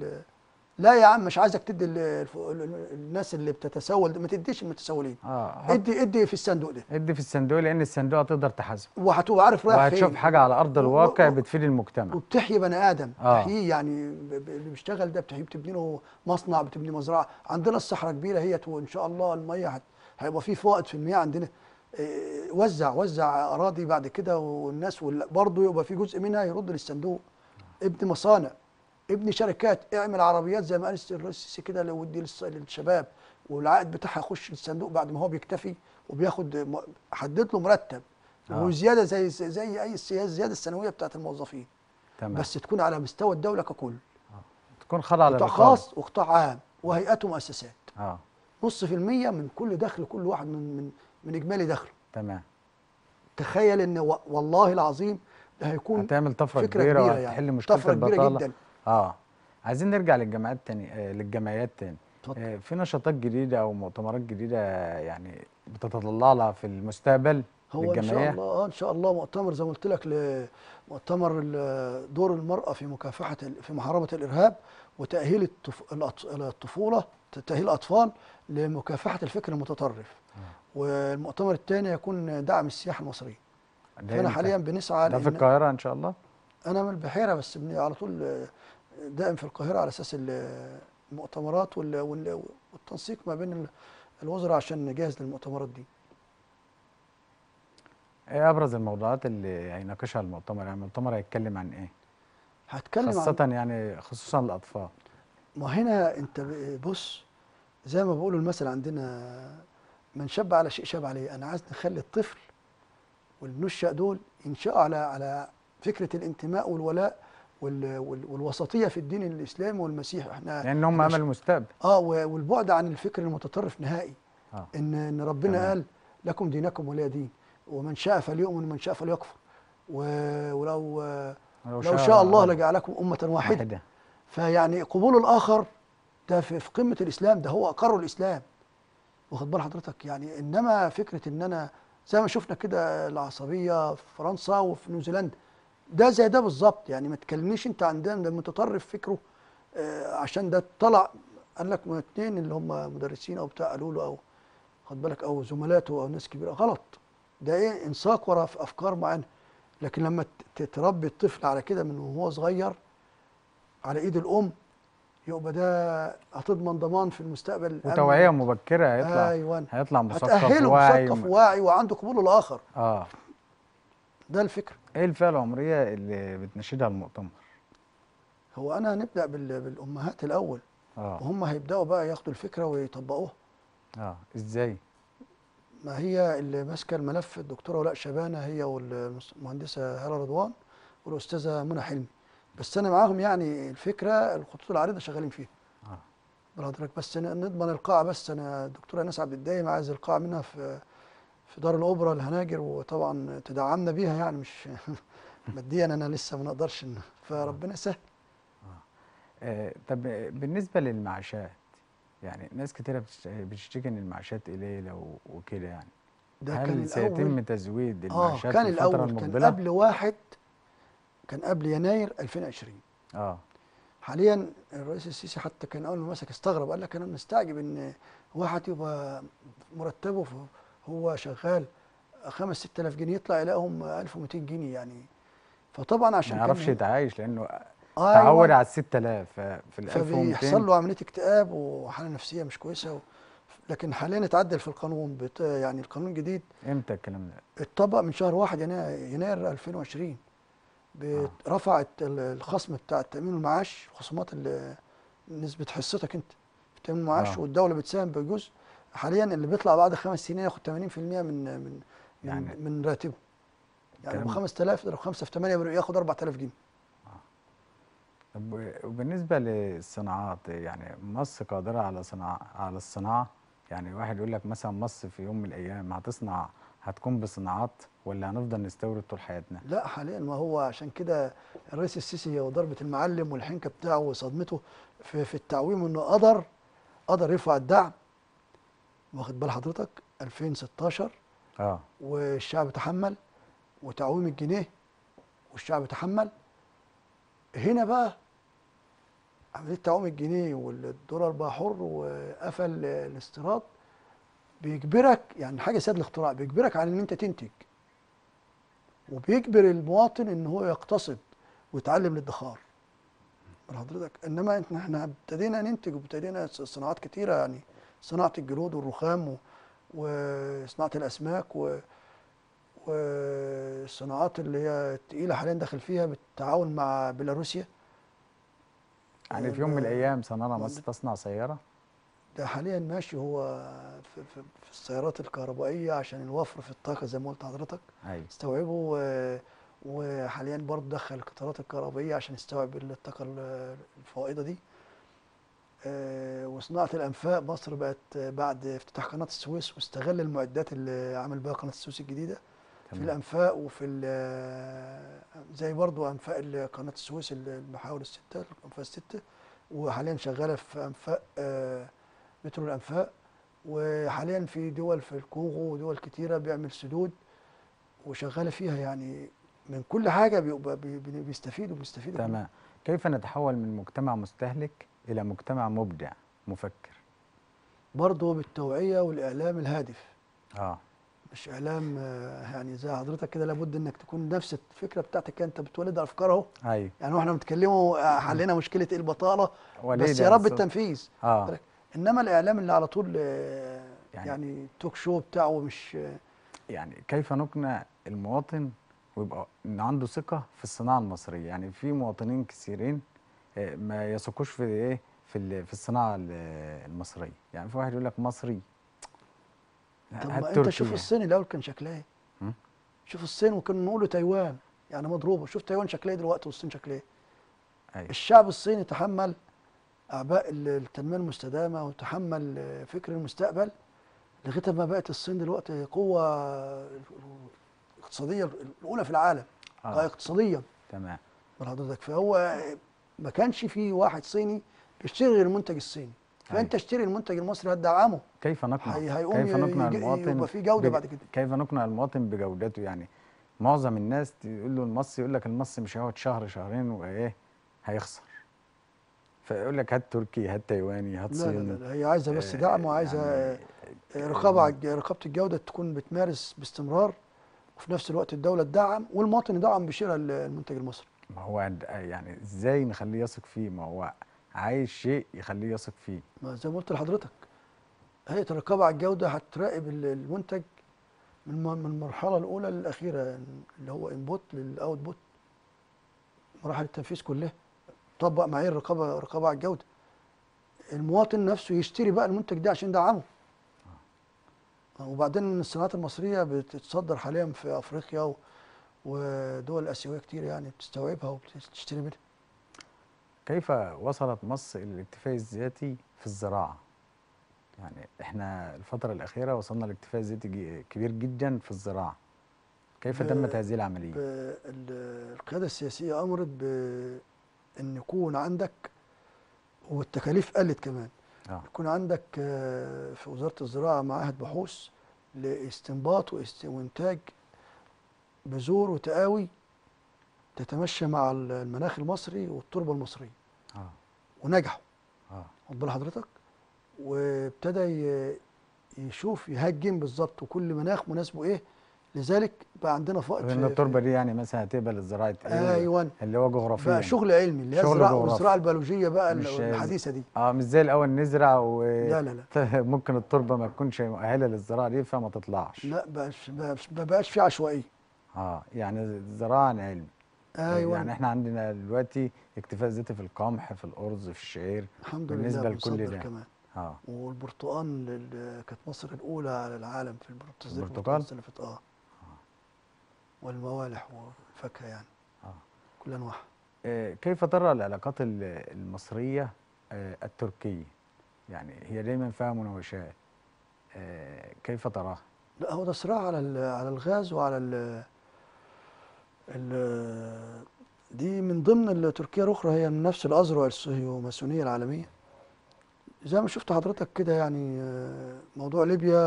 لا يا عم مش عايزك تدي الناس اللي بتتسول، ما تديش المتسولين. ادي في الصندوق ده، ادي في الصندوق، لان الصندوق هتقدر تحاسبه وهتبقى عارف رايح فين، وهتشوف حاجه على ارض الواقع بتفيد المجتمع وبتحيي بني ادم. بتحييه، يعني اللي بيشتغل ده بتحييه، بتبني له مصنع، بتبني مزرعه. عندنا الصحراء كبيره اهيت، وان شاء الله الميه هيبقى في فوائد في المياه عندنا. وزع اراضي بعد كده، والناس برضه يبقى في جزء منها يرد للصندوق. ابني مصانع، ابني شركات، اعمل عربيات زي ما قال الرئيس السيسي كده، ودي للشباب، والعائد بتاعها يخش للصندوق بعد ما هو بيكتفي وبياخد، حدد له مرتب وزياده زي اي الزياده السنويه بتاعت الموظفين. تمام. بس تكون على مستوى الدوله ككل. تكون خاضعه للقطاع خاص وقطاع عام وهيئات ومؤسسات. 0.5% من كل دخل كل واحد من اجمالي دخله. تمام. تخيل ان والله العظيم ده هيكون هتعمل طفره كبيره وهتحل مشكله البطاله جدا. عايزين نرجع للجمعيات تاني، للجمعيات تاني. في نشاطات جديده او مؤتمرات جديده يعني بتتطلع لها في المستقبل هو للجمعيه؟ ان شاء الله ان شاء الله مؤتمر زي ما قلت لك، مؤتمر دور المراه في مكافحه في محاربه الارهاب وتاهيل الطفوله، تأهيل الأطفال لمكافحة الفكر المتطرف. والمؤتمر الثاني يكون دعم السياحة المصرية. فأنا حاليا بنسعى ده في القاهرة إن شاء الله؟ أنا من البحيرة بس على طول دائم في القاهرة على أساس المؤتمرات والتنسيق ما بين الوزراء عشان نجهز للمؤتمرات دي. إيه أبرز الموضوعات اللي هيناقشها المؤتمر؟ يعني المؤتمر هيتكلم عن إيه؟ هتكلم خاصة يعني خصوصا الأطفال. ما هنا انت بص زي ما بقولوا المثل عندنا، من شب على شيء شاب عليه. انا عايز نخلي الطفل والنشأ دول ينشأوا على فكره الانتماء والولاء والوسطيه في الدين الاسلامي والمسيح. احنا لان هم امل المستقبل. والبعد عن الفكر المتطرف نهائي. ان ربنا قال لكم دينكم ولي دين، ومن شاء فليؤمن ومن شاء فليكفر، ولو شاء الله لجعلكم امه واحده. فيعني قبول الآخر ده في قمة الإسلام، ده هو أقر الإسلام، واخد بال حضرتك؟ يعني إنما فكرة إن أنا زي ما شفنا كده العصبية في فرنسا وفي نيوزيلندا، ده زي ده بالظبط. يعني ما تكلمنيش أنت عندنا ده متطرف فكره، عشان ده طلع قال لك 2 اللي هم مدرسين أو بتاع قالوا له، أو خد بالك، أو زملاته أو ناس كبيرة، غلط. ده إيه؟ إنساق ورا في أفكار معينة. لكن لما تربي الطفل على كده من وهو صغير على ايد الام، يبقى ده هتضمن ضمان في المستقبل، وتوعيه مبكره هيطلع. أيوة. هيطلع مثقف واعي، وعنده قبول الاخر. ده الفكره. ايه الفئه العمريه اللي بتنشدها المؤتمر؟ هو انا هنبدا بالامهات الاول. هم هيبداوا بقى ياخدوا الفكره ويطبقوها. ازاي؟ ما هي اللي ماسكه الملف الدكتوره ولاء شبانه، هي والمهندسه هاله رضوان والاستاذه منى حلمي، بس انا معاهم يعني الفكره، الخطوط العريضه شغالين فيها. بنضرك بس نضمن القاعه، بس انا الدكتوره أنس عبد الدايم عايز القاعه منها في دار الاوبرا الهناجر، وطبعا تدعمنا بيها يعني، مش ماديا انا لسه ما نقدرش، فربنا سهل. طب بالنسبه للمعاشات، يعني ناس كتيره بتشتكي ان المعاشات قليله وكده يعني، ده هل سيتم تزويد المعاشات في الفتره المقبله؟ كان قبل يناير 2020. حاليا الرئيس السيسي حتى كان اول ما مسك استغرب، قال لك انا مستعجب ان واحد يبقى مرتبه هو شغال 5-6 آلاف جنيه يطلع يلاقيهم 1200 جنيه يعني، فطبعا عشان ما يعرفش يتعايش لانه تعود على 6000 في ال 1200، فبيحصل له عمليه اكتئاب وحاله نفسيه مش كويسه لكن حاليا اتعدل في القانون يعني القانون الجديد. امتى الكلام ده؟ اتطبق من شهر 1 يناير 2020. رفعت الخصم بتاع التامين والمعاش، خصومات نسبه حصتك انت في التامين والمعاش، والدوله بتساهم بجزء. حاليا اللي بيطلع بعد 5 سنين ياخد 80% من راتبه، يعني ب 5000 ضرب 5 في 8 ياخد 4000 جنيه. طب وبالنسبه للصناعات، يعني مصر قادره على الصناعه؟ يعني واحد يقول لك مثلا مصر في يوم من الايام هتصنع، هتكون بصناعات ولا هنفضل نستورد طول حياتنا؟ لا حاليا، ما هو عشان كده الرئيس السيسي وضربه المعلم والحنكه بتاعه وصدمته في التعويم، انه قدر يرفع الدعم، واخد بال حضرتك، 2016 والشعب تحمل، وتعويم الجنيه والشعب تحمل. هنا بقى عمليه تعويم الجنيه والدولار بقى حر وقفل الاستيراد، بيجبرك يعني حاجه سياد الاختراع، بيجبرك على ان انت تنتج، وبيجبر المواطن ان هو يقتصد ويتعلم للادخار حضرتك. انما احنا ابتدينا ننتج وابتدينا صناعات كتيره، يعني صناعه الجلود والرخام وصناعه الاسماك والصناعات اللي هي الثقيله حاليا داخل فيها بالتعاون مع بيلاروسيا. يعني في يوم من الايام صناعه مصر تصنع سياره؟ ده حاليا ماشي، هو في السيارات الكهربائيه عشان الوفر في الطاقه زي ما قلت لحضرتك استوعبوا، وحاليا برضه دخل القطارات الكهربائيه عشان يستوعب الطاقه الفائضه دي. وصناعه الانفاق، مصر بقت بعد افتتاح قناه السويس واستغل المعدات اللي عمل بها قناه السويس الجديده في الانفاق، وفي زي برضه انفاق قناه السويس المحاور 6، الانفاق 6، وحاليا شغاله في انفاق مترو الانفاق، وحاليا في دول في الكونغو ودول كتيره بيعمل سدود وشغاله فيها، يعني من كل حاجه بيستفيدوا. تمام. كيف نتحول من مجتمع مستهلك الى مجتمع مبدع مفكر؟ برضه بالتوعيه والاعلام الهادف، مش اعلام يعني زي حضرتك كده، لابد انك تكون نفس الفكره بتاعتك انت بتولد افكار اهو. يعني واحنا بنتكلموا حلينا مشكله البطاله بس يا رب التنفيذ. انما الاعلام اللي على طول يعني التوك شو بتاعه، مش يعني كيف نقنع المواطن ويبقى ان عنده ثقه في الصناعه المصريه؟ يعني في مواطنين كثيرين ما يثقوش في في الصناعه المصريه، يعني في واحد يقول لك مصري. طب ما انت شوف الصين الاول كان شكلها ايه؟ شوف الصين، وكنا نقول له تايوان يعني مضروبه، شوف تايوان شكلها دلوقتي والصين شكلها ايه؟ الشعب الصيني تحمل اعباء التنميه المستدامه وتحمل فكر المستقبل لغايه ما بقت الصين دلوقتي قوه اقتصاديه الاولى في العالم اقتصاديا. تمام حضرتك. فهو ما كانش في واحد صيني بيشتري غير المنتج الصيني، فانت اشتري المنتج المصري هتدعمه. كيف نقنع المواطن؟ يبقى في جوده بعد كده. كيف نقنع المواطن بجودته؟ يعني معظم الناس تقول له المصري، يقول لك المصري مش هيقعد شهر شهرين وايه هيخسر، فيقول لك هات تركي، هات تايواني، هات صيني. لا لا هي عايزه بس دعم، وعايزه يعني رقابه الجوده تكون بتمارس باستمرار، وفي نفس الوقت الدوله تدعم والمواطن يدعم بشراء المنتج المصري. ما هو يعني ازاي نخليه يثق فيه؟ ما هو عايز شيء يخليه يثق فيه. ما زي ما قلت لحضرتك، هيئه الرقابه على الجوده هتراقب المنتج من المرحله الاولى للاخيره، اللي هو انبوت للاوتبوت، مراحل التنفيذ كلها. طبق معايير الرقابه على الجوده. المواطن نفسه يشتري بقى المنتج ده عشان يدعمه. وبعدين الصناعات المصريه بتتصدر حاليا في افريقيا ودول اسيويه كتير، يعني بتستوعبها وبتشتري منها. كيف وصلت مصر الى الاكتفاء الذاتي في الزراعه؟ يعني احنا الفتره الاخيره وصلنا لاكتفاء ذاتي كبير جدا في الزراعه. كيف تمت هذه العمليه؟ القياده السياسيه امرت بان يكون عندك، والتكاليف قلت كمان، يكون عندك في وزاره الزراعه معاهد بحوث لاستنباط وانتاج بذور وتقاوي تتمشى مع المناخ المصري والتربه المصريه. ونجحوا. واخد بال حضرتك؟ وابتدى يشوف يهجم بالظبط، وكل مناخ مناسبه ايه، لذلك بقى عندنا فائض. لان التربه دي يعني مثلا هتقبل الزراعه ايه؟ ايوه، اللي هو جغرافيا بقى، شغل علمي، اللي هي الزراعه البيولوجيه بقى الحديثه دي. مش زي الاول نزرع و لا لا لا ممكن التربه ما تكونش مؤهله للزراعه دي فما تطلعش. لا ما بقاش في عشوائيه. يعني الزراعه عن علم. ايوه، يعني احنا عندنا دلوقتي اكتفاء ذاتي في القمح، في الارز، في الشعير، الحمد لله بالنسبه لكل ده كمان. والبرتقال كانت مصر الاولى على العالم في البرتقال اللي فات. والموالح والفاكهه، يعني كل انواعها. كيف ترى العلاقات المصريه التركيه؟ يعني هي دايما فيها مناوشات، كيف تراها؟ لا، هو ده صراع على الغاز وعلى دي من ضمن تركيا الاخرى، هي من نفس الازرق الصهيونيه العالميه. زي ما شفت حضرتك كده، يعني موضوع ليبيا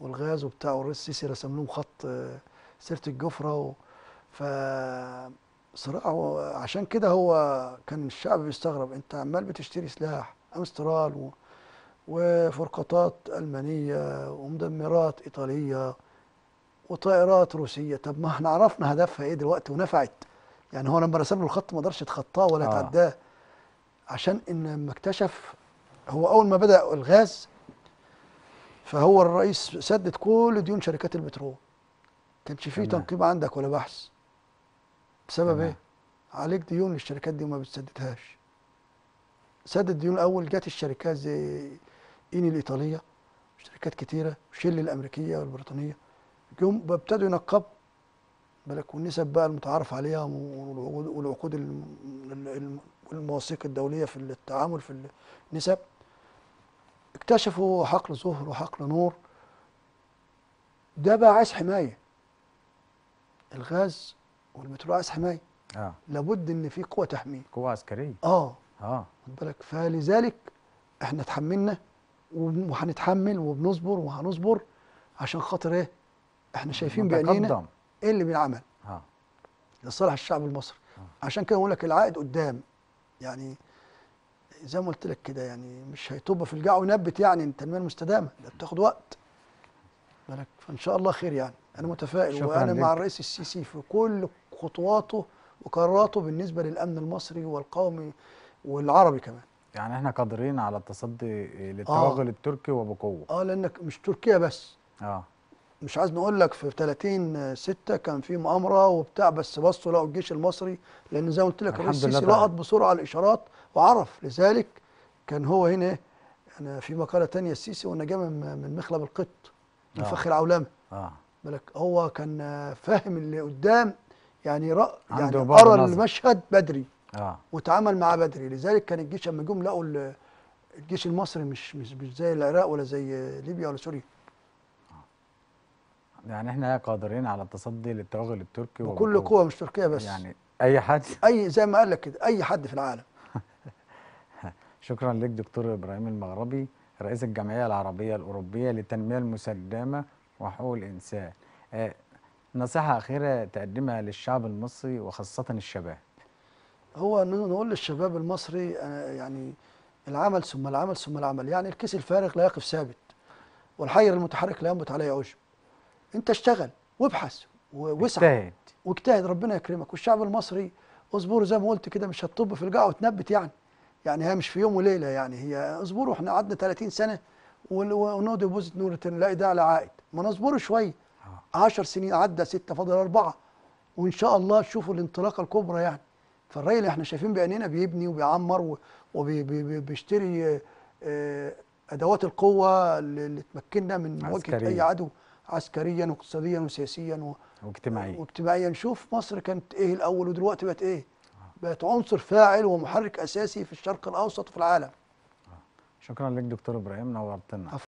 والغاز وبتاع، والرئيس السيسي رسم لهم خط سيره الجفره فصراع. عشان كده هو كان الشعب بيستغرب، انت عمال بتشتري سلاح امسترال وفرقاطات المانيه ومدمرات ايطاليه وطائرات روسيه، طب ما احنا عرفنا هدفها ايه دلوقتي ونفعت. يعني هو لما رسم له الخط ما قدرش يتخطاه ولا يتعداه، عشان ان لما اكتشف هو اول ما بدا الغاز فهو الرئيس سدد كل ديون شركات البترول. كانش فيه تنقيب عندك ولا بحث. بسبب ايه؟ عليك ديون للشركات دي وما بتسددهاش. سدد ديون الاول، جت الشركات زي ايني الايطاليه، شركات كتيره، وشيل الامريكيه والبريطانيه، جم ابتدوا ينقبوا بالك، والنسب بقى المتعارف عليها والعقود والمواثيق الدوليه في التعامل في النسب. اكتشفوا حقل زهر وحقل نور، ده بقى عايز حمايه. الغاز والبترول عايز حمايه. لابد ان في قوه تحميه، قوه عسكريه. خد بالك، فلذلك احنا اتحملنا وهنتحمل وبنصبر وهنصبر، عشان خاطر ايه؟ احنا شايفين بعينينا ايه اللي بينعمل لصالح الشعب المصري. عشان كده بقول لك العائد قدام، يعني زي ما قلت لك كده، يعني مش هيطب في الجاع وينبت، يعني التنميه المستدامه ده بتاخد وقت بالك. فان شاء الله خير، يعني انا متفائل، وانا مع الرئيس السيسي في كل خطواته وقراراته بالنسبه للامن المصري والقومي والعربي كمان. يعني احنا قادرين على التصدي للتوغل التركي وبقوه. لانك مش تركيا بس. مش عايز نقول لك في 30/6 كان في مؤامره وبتاع، بس بصوا لقوا الجيش المصري، لان زي ما قلت لك الرئيس السيسي لقط بسرعه الاشارات وعرف. لذلك كان هو هنا، انا في مقاله ثانيه، السيسي والنجاه من مخلب القط، من فخ العولمه. بالك هو كان فاهم اللي قدام، يعني قرا المشهد بدري وتعامل معاه بدري. لذلك كان الجيش لما جم لقوا الجيش المصري مش زي العراق ولا زي ليبيا ولا سوريا. يعني احنا قادرين على التصدي للتوغل التركي بكل قوه، مش تركيا بس، يعني اي حد، اي زي ما قال لك كده، اي حد في العالم. شكرا لك دكتور ابراهيم المغربي، رئيس الجمعيه العربيه الاوروبيه للتنميه المستدامه وحقوق الانسان. نصيحه اخيره تقدمها للشعب المصري وخاصه الشباب. هو نقول للشباب المصري، يعني العمل ثم العمل ثم العمل، يعني الكيس الفارغ لا يقف ثابت، والحير المتحرك لا ينبت عليه عشب. انت اشتغل وابحث واسعى واجتهد، ربنا يكرمك. والشعب المصري اصبروا، زي ما قلت كده، مش هتطب في الجاع وتنبت، يعني هي مش في يوم وليله، يعني هي اصبروا. احنا قعدنا 30 سنه ونقضي بوزة نور نلاقي ده على عائد، ما نصبروا شويه. 10 سنين عدى 6 فاضل 4، وان شاء الله تشوفوا الانطلاقه الكبرى. يعني فالراجل اللي احنا شايفين بعينينا بيبني وبيعمر وبيشتري ادوات القوه اللي تمكننا من مواجهه اي عدو عسكريا واقتصاديا وسياسيا واجتماعيا شوف مصر كانت ايه الاول ودلوقتي بقت ايه؟ بقت عنصر فاعل ومحرك اساسي في الشرق الاوسط وفي العالم. شكرا لك دكتور ابراهيم، نورتنا.